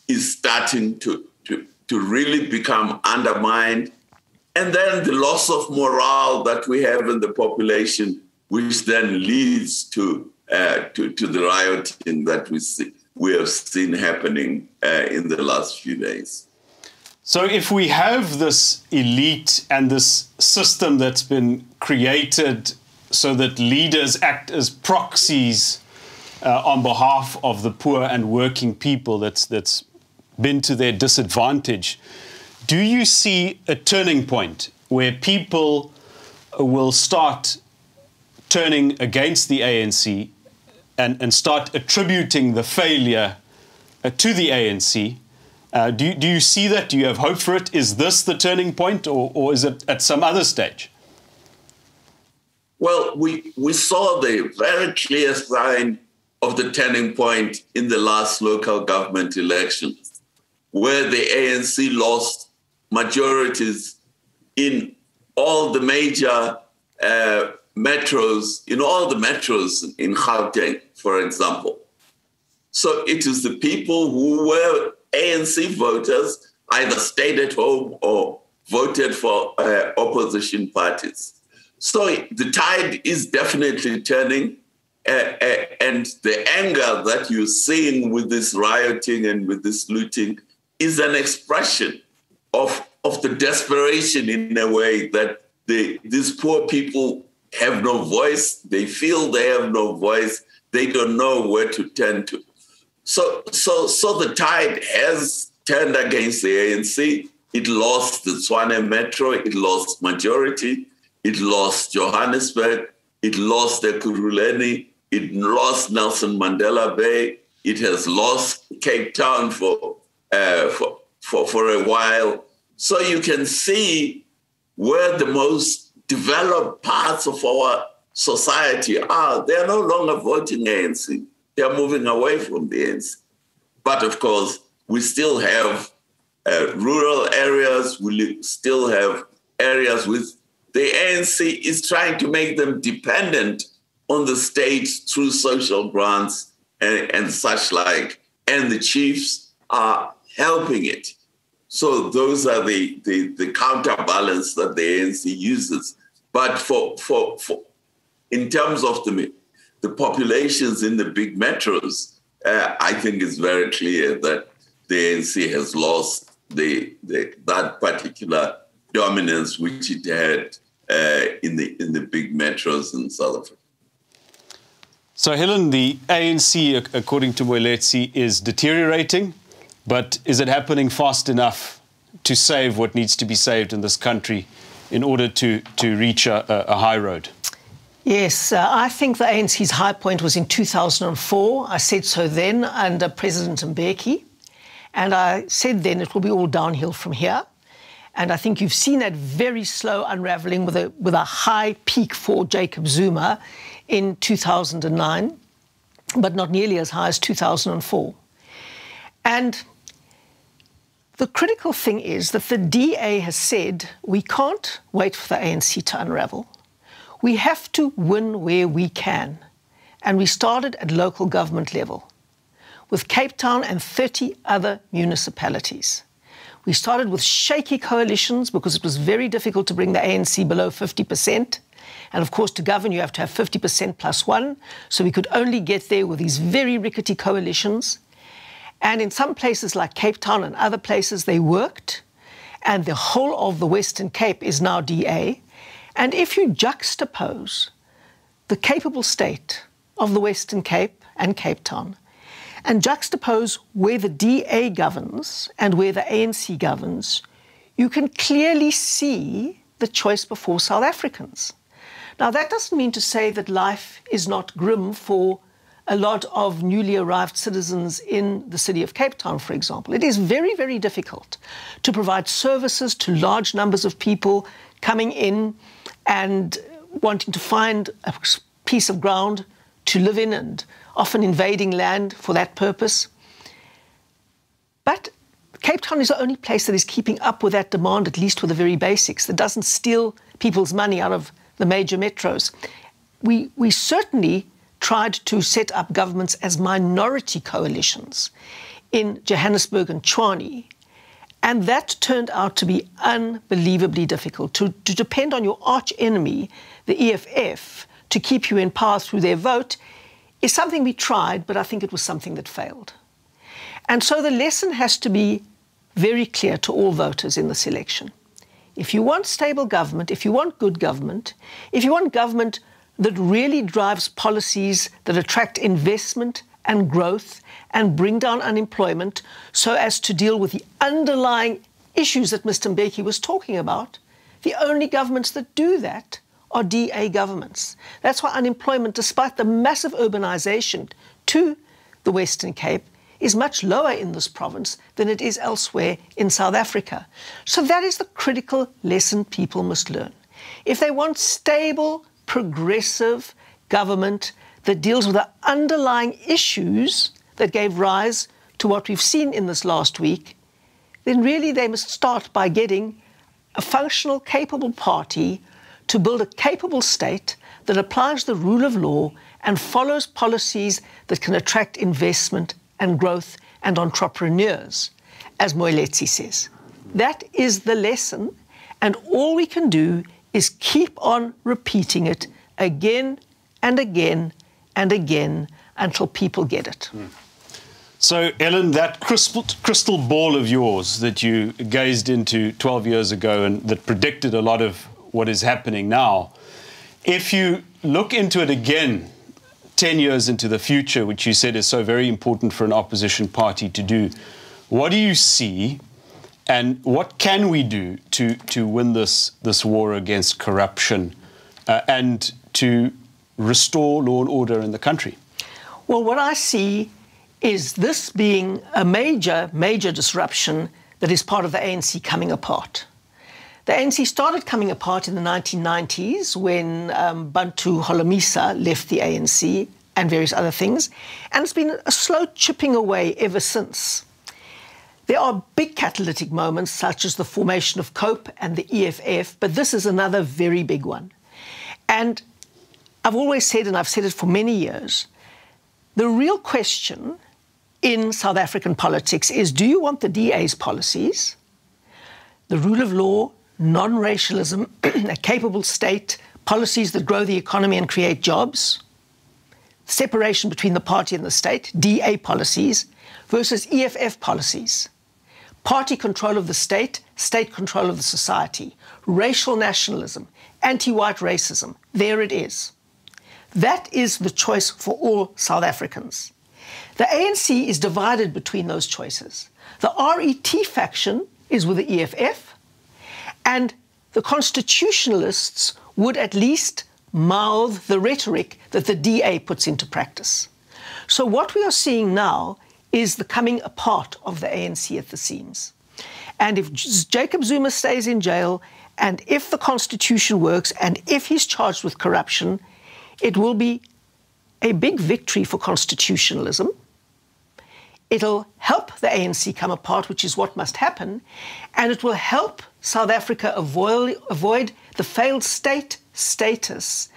is starting to, to, to really become undermined. And then the loss of morale that we have in the population, which then leads to, uh, to, to the rioting that we, see, we have seen happening uh, in the last few days. So if we have this elite and this system that's been created so that leaders act as proxies uh, on behalf of the poor and working people that's, that's been to their disadvantage. Do you see a turning point where people will start turning against the A N C and, and start attributing the failure uh, to the A N C? Uh, do, do you see that? Do you have hope for it? Is this the turning point, or, or is it at some other stage? Well, we, we saw the very clear sign of the turning point in the last local government elections, where the A N C lost majorities in all the major uh, metros, in all the metros in Gauteng, for example. So it is the people who were A N C voters, either stayed at home or voted for uh, opposition parties. So the tide is definitely turning, uh, uh, and the anger that you're seeing with this rioting and with this looting is an expression of, of the desperation, in a way, that the, these poor people have no voice. They feel they have no voice. They don't know where to turn to. So, so, so the tide has turned against the A N C. It lost the Tshwane Metro. It lost majority. It lost Johannesburg. It lost Ekurhuleni. It lost Nelson Mandela Bay. It has lost Cape Town for, uh, for, for, for a while. So you can see where the most developed parts of our society are. They are no longer voting A N C. They are moving away from the A N C. But of course, we still have uh, rural areas. We still have areas with the A N C is trying to make them dependent on the state through social grants and, and such like. And the chiefs are helping it. So those are the, the, the counterbalance that the A N C uses. But for, for, for in terms of the The populations in the big metros, uh, I think it's very clear that the A N C has lost the, the, that particular dominance which it had uh, in the in the big metros in South Africa. So, Helen, the A N C, according to Moeletsi, is deteriorating, but is it happening fast enough to save what needs to be saved in this country in order to, to reach a, a high road? Yes, uh, I think the A N C's high point was in two thousand four. I said so then under President Mbeki. And I said then it will be all downhill from here. And I think you've seen that very slow unravelling with a, with a high peak for Jacob Zuma in two thousand nine, but not nearly as high as two thousand four. And the critical thing is that the D A has said we can't wait for the A N C to unravel. We have to win where we can. And we started at local government level with Cape Town and thirty other municipalities. We started with shaky coalitions because it was very difficult to bring the A N C below fifty percent. And of course, to govern, you have to have fifty percent plus one. So we could only get there with these very rickety coalitions. And in some places like Cape Town and other places, they worked. And the whole of the Western Cape is now D A. And if you juxtapose the capable state of the Western Cape and Cape Town and juxtapose where the D A governs and where the A N C governs, you can clearly see the choice before South Africans. Now, that doesn't mean to say that life is not grim for a lot of newly arrived citizens in the city of Cape Town, for example. It is very, very difficult to provide services to large numbers of people coming in and wanting to find a piece of ground to live in and often invading land for that purpose. But Cape Town is the only place that is keeping up with that demand, at least with the very basics, that doesn't steal people's money out of the major metros. We, we certainly tried to set up governments as minority coalitions in Johannesburg and Tshwane, and that turned out to be unbelievably difficult, to, to depend on your arch enemy, the E F F, to keep you in power through their vote is something we tried, but I think it was something that failed. And so the lesson has to be very clear to all voters in this election. If you want stable government, if you want good government, if you want government that really drives policies that attract investment and growth and bring down unemployment so as to deal with the underlying issues that Mister Mbeki was talking about, the only governments that do that are D A governments. That's why unemployment, despite the massive urbanization to the Western Cape, is much lower in this province than it is elsewhere in South Africa. So that is the critical lesson people must learn. If they want stable, progressive government that deals with the underlying issues that gave rise to what we've seen in this last week, then really they must start by getting a functional, capable party to build a capable state that applies the rule of law and follows policies that can attract investment and growth and entrepreneurs, as Moeletsi says. That is the lesson, and all we can do is keep on repeating it again and again and again until people get it. Mm. So, Helen, that crystal, crystal ball of yours that you gazed into twelve years ago and that predicted a lot of what is happening now, if you look into it again ten years into the future, which you said is so very important for an opposition party to do, what do you see and what can we do to, to win this, this war against corruption uh, and to restore law and order in the country? Well, what I see is this being a major, major disruption that is part of the A N C coming apart. The A N C started coming apart in the nineteen nineties when um, Bantu Holomisa left the A N C and various other things, and it's been a slow chipping away ever since. There are big catalytic moments such as the formation of COPE and the E F F, but this is another very big one. And I've always said, and I've said it for many years, the real question in South African politics is, do you want the D A's policies, the rule of law, non-racialism, a capable state, policies that grow the economy and create jobs, separation between the party and the state, D A policies, versus E F F policies, party control of the state, state control of the society, racial nationalism, anti-white racism, there it is. That is the choice for all South Africans. The A N C is divided between those choices. The R E T faction is with the E F F, and the constitutionalists would at least mouth the rhetoric that the D A puts into practice. So what we are seeing now is the coming apart of the A N C at the seams. And if Jacob Zuma stays in jail, and if the Constitution works, and if he's charged with corruption, it will be a big victory for constitutionalism. It'll help the A N C come apart, which is what must happen, and it will help South Africa avoid, avoid the failed state status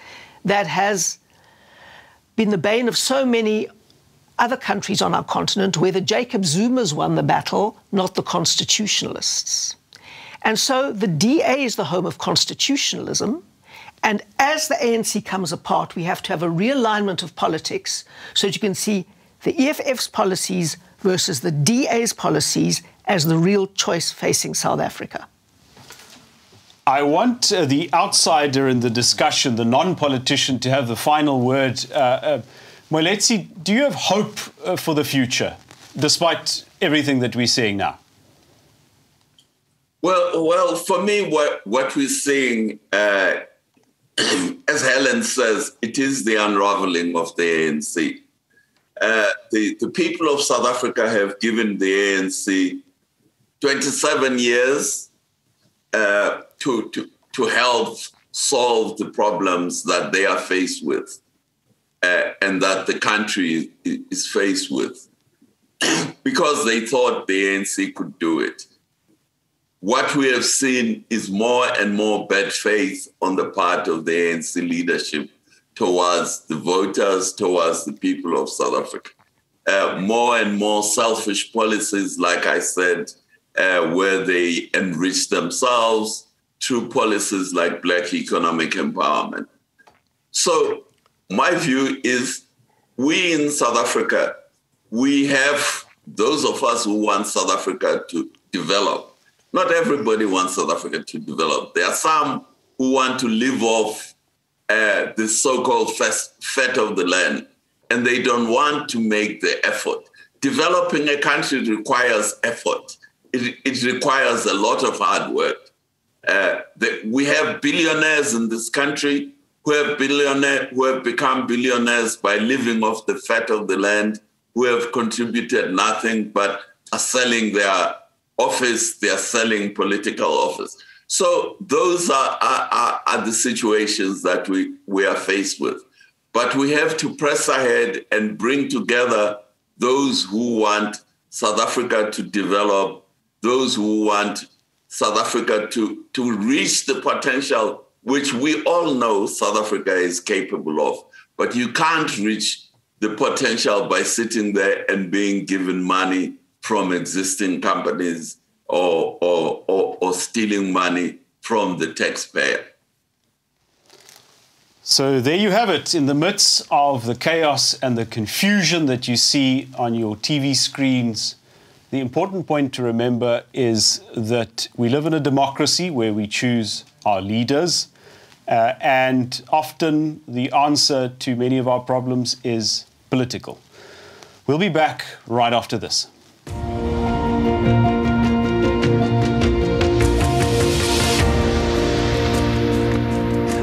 that has been the bane of so many other countries on our continent, where the Jacob Zumas won the battle, not the constitutionalists. And so the D A is the home of constitutionalism, and as the A N C comes apart, we have to have a realignment of politics so that you can see the E F F's policies versus the D A's policies as the real choice facing South Africa. I want uh, the outsider in the discussion, the non-politician, to have the final word. Uh, uh, Moeletsi, do you have hope uh, for the future, despite everything that we're seeing now? Well, well, for me, what, what we're seeing, uh, as Helen says, it is the unraveling of the A N C. Uh, the, the people of South Africa have given the A N C twenty-seven years uh, to, to, to help solve the problems that they are faced with uh, and that the country is faced with, because they thought the A N C could do it. What we have seen is more and more bad faith on the part of the A N C leadership towards the voters, towards the people of South Africa. Uh, more and more selfish policies, like I said, uh, where they enrich themselves through policies like black economic empowerment. So my view is, we in South Africa, we have those of us who want South Africa to develop. Not everybody wants South Africa to develop. There are some who want to live off uh, the so-called fat of the land, and they don't want to make the effort. Developing a country requires effort. It, it requires a lot of hard work. Uh, the, we have billionaires in this country who have, billionaire, who have become billionaires by living off the fat of the land, who have contributed nothing but are selling their office, they are selling political office. So those are, are, are the situations that we, we are faced with. But we have to press ahead and bring together those who want South Africa to develop, those who want South Africa to, to reach the potential which we all know South Africa is capable of. But you can't reach the potential by sitting there and being given money from existing companies or, or, or, or stealing money from the taxpayer. So there you have it. In the midst of the chaos and the confusion that you see on your T V screens, the important point to remember is that we live in a democracy where we choose our leaders. Uh, and often the answer to many of our problems is political. We'll be back right after this.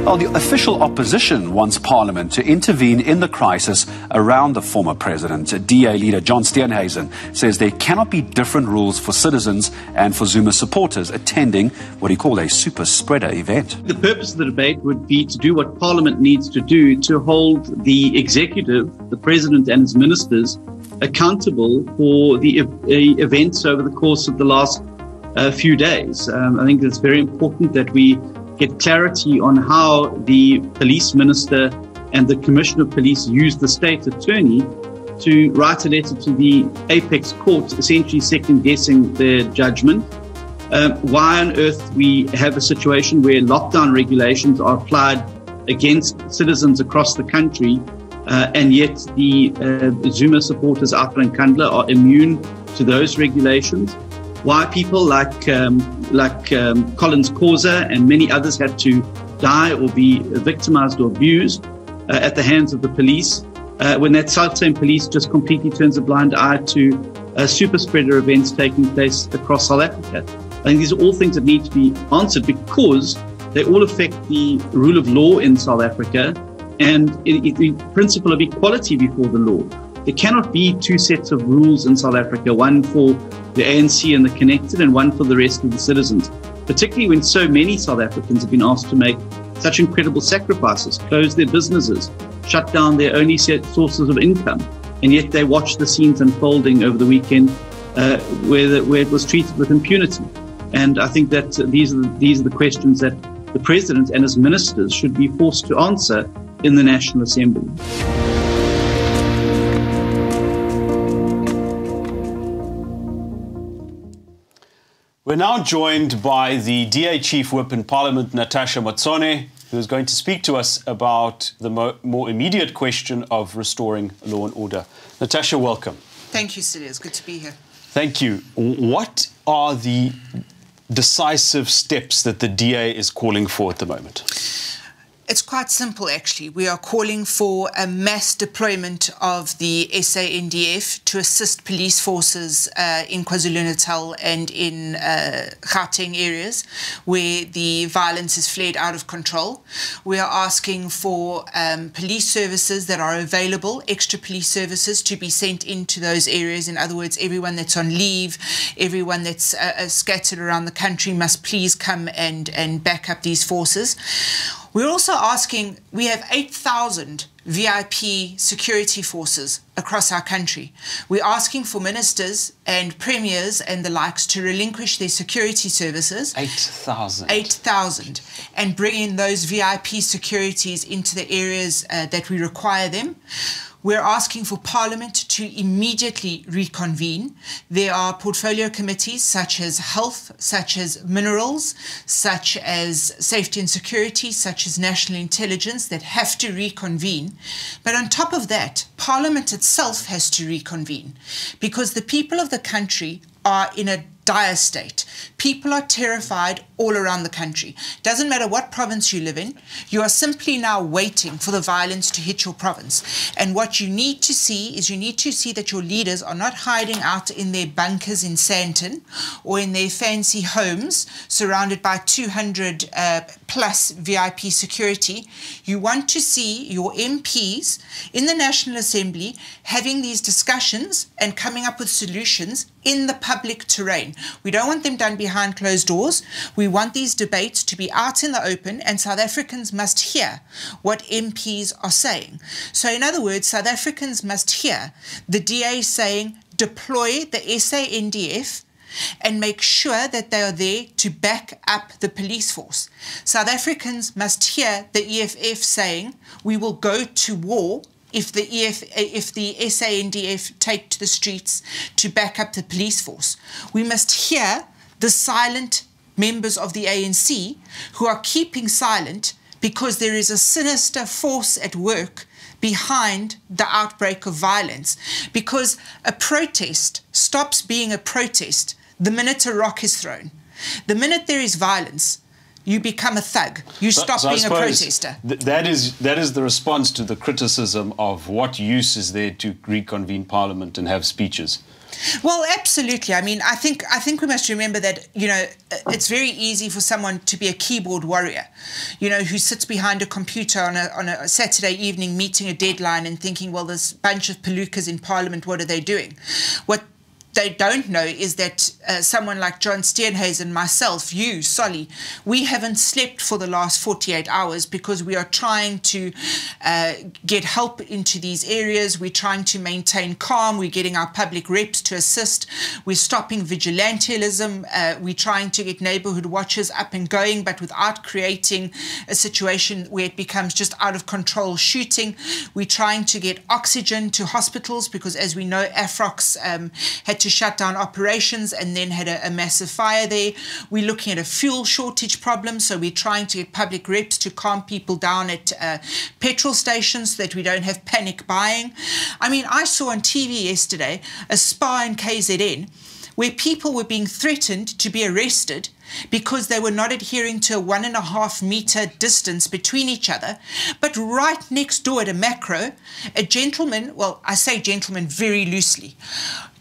Well, the official opposition wants Parliament to intervene in the crisis around the former president. D A leader John Steenhuisen says there cannot be different rules for citizens and for Zuma supporters attending what he called a super spreader event. The purpose of the debate would be to do what Parliament needs to do to hold the executive, the president and his ministers, accountable for the uh, events over the course of the last uh, few days. Um, I think it's very important that we get clarity on how the police minister and the commissioner of police used the state attorney to write a letter to the apex court, essentially second-guessing their judgment. Um, why on earth we have a situation where lockdown regulations are applied against citizens across the country, uh, and yet the uh, Zuma supporters out in Nkandla are immune to those regulations. Why people like um, like um, Collins Causa and many others had to die or be victimized or abused uh, at the hands of the police, uh, when that South African police just completely turns a blind eye to uh, super spreader events taking place across South Africa. I think these are all things that need to be answered because they all affect the rule of law in South Africa and it, it, the principle of equality before the law. There cannot be two sets of rules in South Africa, one for the A N C and the connected and one for the rest of the citizens, particularly when so many South Africans have been asked to make such incredible sacrifices, close their businesses, shut down their only set sources of income, and yet they watched the scenes unfolding over the weekend uh, where, the, where it was treated with impunity. And I think that these are the, these are the questions that the President and his ministers should be forced to answer in the National Assembly. We're now joined by the D A Chief Whip in Parliament, Natasha Matsone, who is going to speak to us about the mo more immediate question of restoring law and order. Natasha, welcome. Thank you, Cyril. It's good to be here. Thank you. What are the decisive steps that the D A is calling for at the moment? It's quite simple, actually. We are calling for a mass deployment of the S A N D F to assist police forces uh, in KwaZulu-Natal and in uh, Gauteng areas where the violence has fled out of control. We are asking for um, police services that are available, extra police services to be sent into those areas. In other words, everyone that's on leave, everyone that's uh, scattered around the country must please come and, and back up these forces. We're also asking, we have eight thousand V I P security forces across our country. We're asking for ministers and premiers and the likes to relinquish their security services. eight thousand. eight thousand. And bring in those V I P securities into the areas uh, that we require them. We're asking for Parliament to immediately reconvene. There are portfolio committees such as health, such as minerals, such as safety and security, such as national intelligence that have to reconvene. But on top of that, Parliament itself has to reconvene because the people of the country are in a dire state. People are terrified all around the country. Doesn't matter what province you live in, you are simply now waiting for the violence to hit your province. And what you need to see is you need to see that your leaders are not hiding out in their bunkers in Sandton or in their fancy homes surrounded by two hundred uh, plus V I P security. You want to see your M Ps in the National Assembly having these discussions and coming up with solutions in the public terrain. We don't want them done behind closed doors. We want these debates to be out in the open, and South Africans must hear what M Ps are saying. So in other words, South Africans must hear the D A saying deploy the S A N D F and make sure that they are there to back up the police force. South Africans must hear the E F F saying we will go to war if the E F, if the S A N D F take to the streets to back up the police force. We must hear the silent members of the A N C who are keeping silent because there is a sinister force at work behind the outbreak of violence. Because a protest stops being a protest the minute a rock is thrown. The minute there is violence, you become a thug. You stop so, so being a protester. Th that is that is the response to the criticism of what use is there to reconvene Parliament and have speeches. Well, absolutely. I mean, I think I think we must remember that, you know, it's very easy for someone to be a keyboard warrior, you know, who sits behind a computer on a, on a Saturday evening meeting a deadline and thinking, well, this bunch of palookas in Parliament, what are they doing? What they don't know is that uh, someone like John Steenhuisen, myself, you, Solly, we haven't slept for the last forty-eight hours because we are trying to uh, get help into these areas. We're trying to maintain calm. We're getting our public reps to assist. We're stopping vigilantism. Uh, we're trying to get neighborhood watches up and going, but without creating a situation where it becomes just out of control shooting. We're trying to get oxygen to hospitals because, as we know, AFROX um, had to shut down operations and then had a, a massive fire there. We're looking at a fuel shortage problem, so we're trying to get public reps to calm people down at uh, petrol stations so that we don't have panic buying. I mean, I saw on T V yesterday a spa in K Z N where people were being threatened to be arrested because they were not adhering to a one and a half meter distance between each other. But right next door at a Macro, a gentleman, well, I say gentleman very loosely,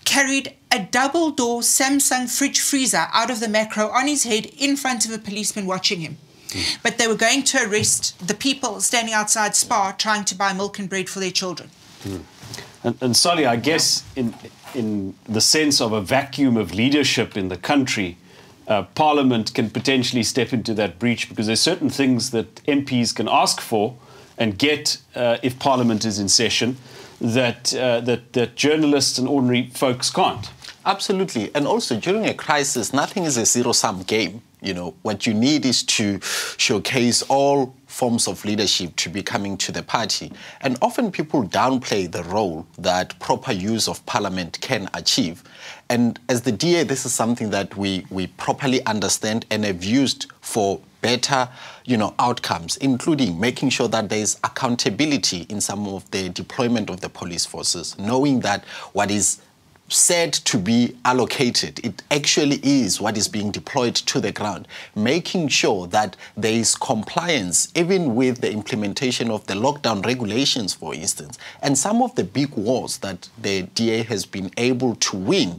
carried a double-door Samsung fridge freezer out of the Macro on his head in front of a policeman watching him. But they were going to arrest the people standing outside Spar trying to buy milk and bread for their children. Mm. And, and Solly, I guess in, in the sense of a vacuum of leadership in the country, uh, Parliament can potentially step into that breach because there's certain things that M Ps can ask for and get uh, if Parliament is in session, that, uh, that, that journalists and ordinary folks can't. Absolutely. And also, during a crisis, nothing is a zero-sum game. You know, what you need is to showcase all forms of leadership to be coming to the party. And often people downplay the role that proper use of Parliament can achieve. And as the D A, this is something that we, we properly understand and have used for better, you know, outcomes, including making sure that there is accountability in some of the deployment of the police forces, knowing that what is said to be allocated, it actually is what is being deployed to the ground, making sure that there is compliance, even with the implementation of the lockdown regulations, for instance. And some of the big wars that the D A has been able to win,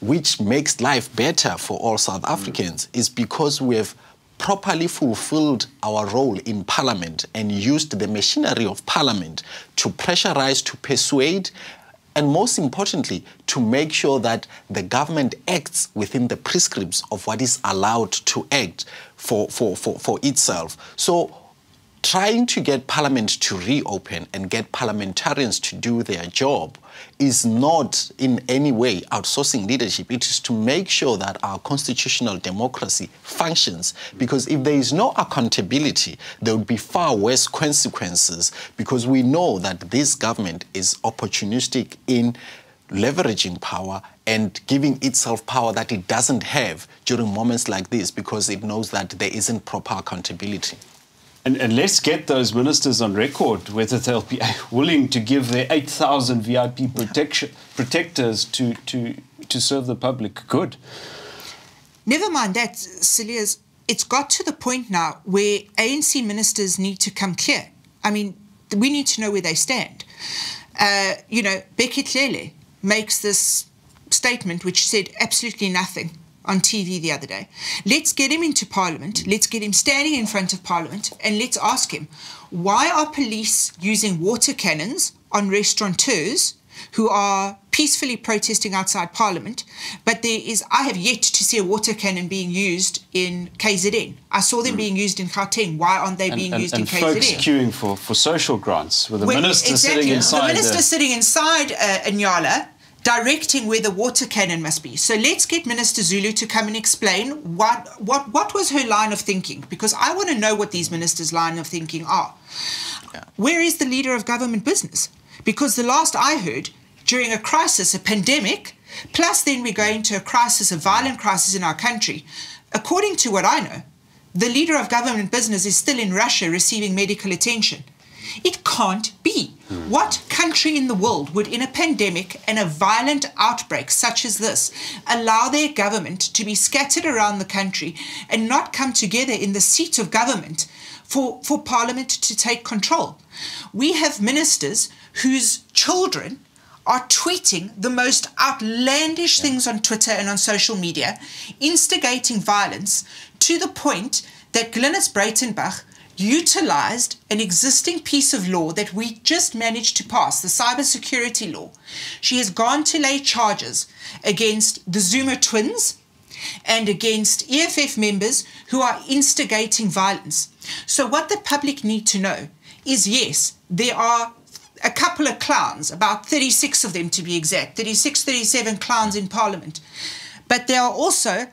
which makes life better for all South Africans, mm-hmm. is because we have properly fulfilled our role in Parliament and used the machinery of Parliament to pressurize, to persuade, and most importantly, to make sure that the government acts within the prescripts of what is allowed to act for, for, for, for itself. So trying to get Parliament to reopen and get parliamentarians to do their job is not in any way outsourcing leadership. It is to make sure that our constitutional democracy functions, because if there is no accountability, there would be far worse consequences, because we know that this government is opportunistic in leveraging power and giving itself power that it doesn't have during moments like this, because it knows that there isn't proper accountability. And, and let's get those ministers on record whether they'll be willing to give their eight thousand V I P protection, protectors to, to, to serve the public good. Never mind that, Celia's, it's got to the point now where A N C ministers need to come clear. I mean, we need to know where they stand. Uh, you know, Becky Clele makes this statement which said absolutely nothing on T V the other day. Let's get him into Parliament. Let's get him standing in front of Parliament and let's ask him, why are police using water cannons on restaurateurs who are peacefully protesting outside Parliament? But there is, I have yet to see a water cannon being used in K Z N. I saw them mm. being used in Gauteng. Why aren't they and, being and, used and in K Z N? And folks queuing for, for social grants with the when, minister exactly, sitting inside. The minister the... sitting inside uh, Nyala, directing where the water cannon must be. So let's get Minister Zulu to come and explain what, what, what was her line of thinking, because I want to know what these ministers' line of thinking are. Yeah. Where is the leader of government business? Because the last I heard, during a crisis, a pandemic, plus then we're going to a crisis, a violent crisis in our country, according to what I know, the leader of government business is still in Russia receiving medical attention. It can't be. Mm. What country in the world would, in a pandemic and a violent outbreak such as this, allow their government to be scattered around the country and not come together in the seat of government for, for Parliament to take control? We have ministers whose children are tweeting the most outlandish yeah. things on Twitter and on social media, instigating violence to the point that Glynis Breitenbach utilized an existing piece of law that we just managed to pass, the cyber security law. She has gone to lay charges against the Zuma twins and against E F F members who are instigating violence. So what the public need to know is, yes, there are a couple of clowns, about thirty-six of them to be exact, thirty-six, thirty-seven clowns in Parliament. But there are also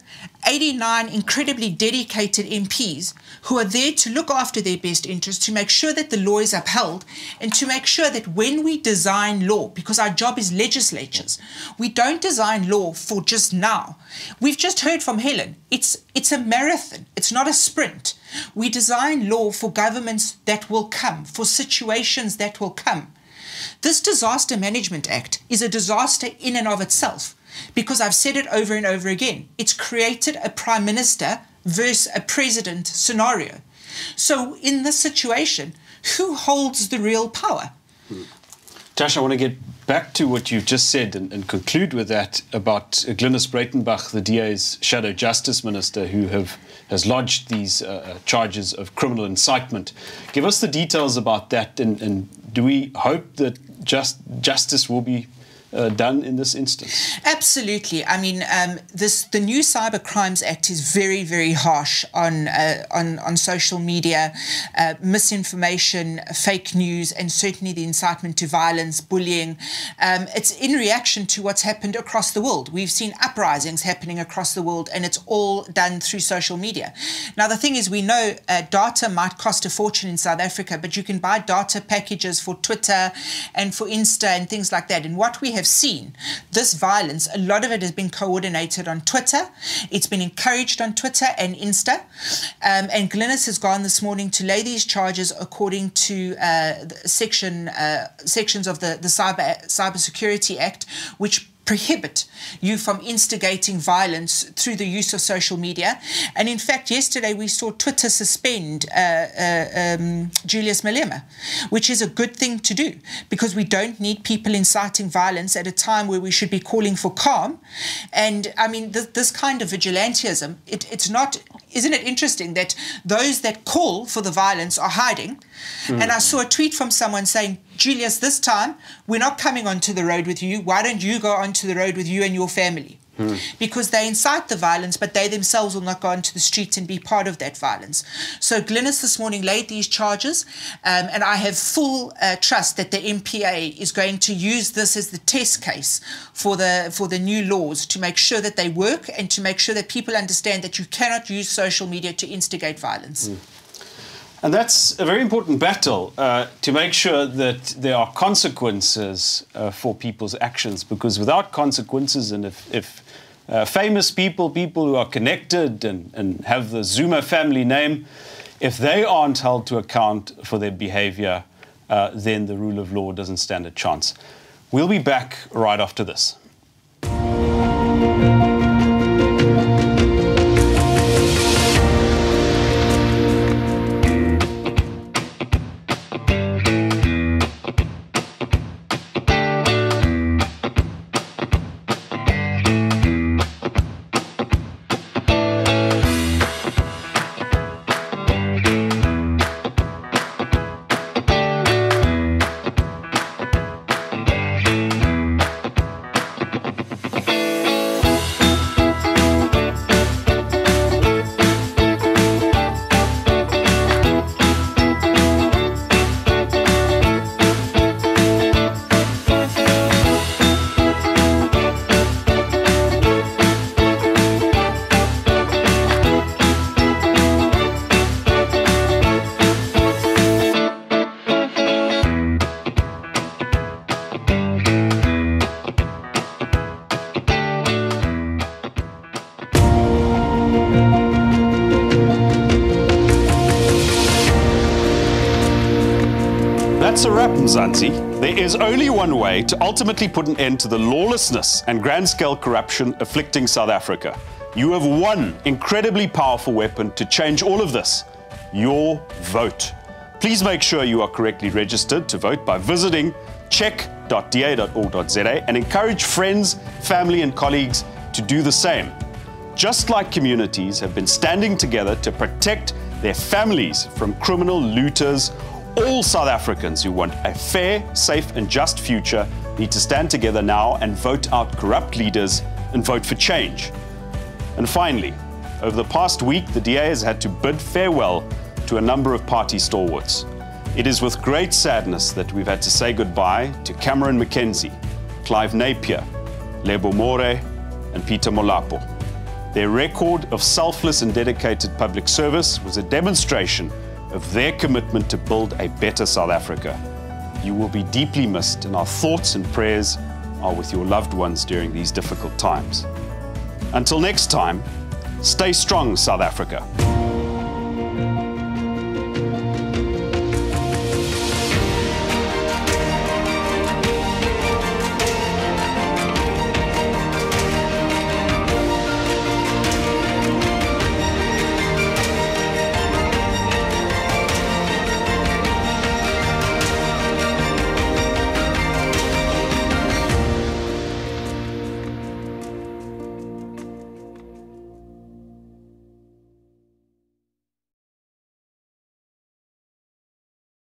eighty-nine incredibly dedicated M Ps who are there to look after their best interests, to make sure that the law is upheld and to make sure that when we design law, because our job is legislatures, we don't design law for just now. We've just heard from Helen, it's, it's a marathon, it's not a sprint. We design law for governments that will come, for situations that will come. This Disaster Management Act is a disaster in and of itself, because I've said it over and over again. It's created a prime minister versus a president scenario. So in this situation, who holds the real power? Hmm. Tash, I want to get back to what you've just said and, and conclude with that about Glynis Breitenbach, the D A's shadow justice minister, who have has lodged these uh, charges of criminal incitement. Give us the details about that, and, and do we hope that just justice will be Uh, done in this instance? Absolutely. I mean, um, this the new Cyber Crimes Act is very, very harsh on uh, on, on social media, uh, misinformation, fake news, and certainly the incitement to violence, bullying. Um, it's in reaction to what's happened across the world. We've seen uprisings happening across the world, and it's all done through social media. Now, the thing is, we know uh, data might cost a fortune in South Africa, but you can buy data packages for Twitter and for Insta and things like that. And what we have seen this violence, a lot of it has been coordinated on Twitter. It's been encouraged on Twitter and Insta. Um, and Glynis has gone this morning to lay these charges according to uh, section uh, sections of the, the Cyber Cybersecurity Act, which prohibit you from instigating violence through the use of social media. And in fact, yesterday we saw Twitter suspend uh, uh, um, Julius Malema, which is a good thing to do, because we don't need people inciting violence at a time where we should be calling for calm. And I mean, th this kind of vigilantism, it, it's not, isn't it interesting that those that call for the violence are hiding? Mm. And I saw a tweet from someone saying, Julius, this time we're not coming onto the road with you. Why don't you go on to the road with you and your family? Hmm. Because they incite the violence, but they themselves will not go onto the streets and be part of that violence. So Glynis this morning laid these charges, um, and I have full uh, trust that the M P A is going to use this as the test case for the for the new laws, to make sure that they work and to make sure that people understand that you cannot use social media to instigate violence. Hmm. And that's a very important battle, uh, to make sure that there are consequences uh, for people's actions, because without consequences, and if, if uh, famous people, people who are connected and, and have the Zuma family name, if they aren't held to account for their behavior, uh, then the rule of law doesn't stand a chance. We'll be back right after this. That's a wrap, Mzansi. There is only one way to ultimately put an end to the lawlessness and grand-scale corruption afflicting South Africa. You have one incredibly powerful weapon to change all of this: your vote. Please make sure you are correctly registered to vote by visiting check dot d a dot org dot z a and encourage friends, family and colleagues to do the same. Just like communities have been standing together to protect their families from criminal looters, all South Africans who want a fair, safe and just future need to stand together now and vote out corrupt leaders and vote for change. And finally, over the past week, the D A has had to bid farewell to a number of party stalwarts. It is with great sadness that we've had to say goodbye to Cameron McKenzie, Clive Napier, Lebo More and Peter Molapo. Their record of selfless and dedicated public service was a demonstration of their commitment to build a better South Africa. You will be deeply missed, and our thoughts and prayers are with your loved ones during these difficult times. Until next time, stay strong, South Africa.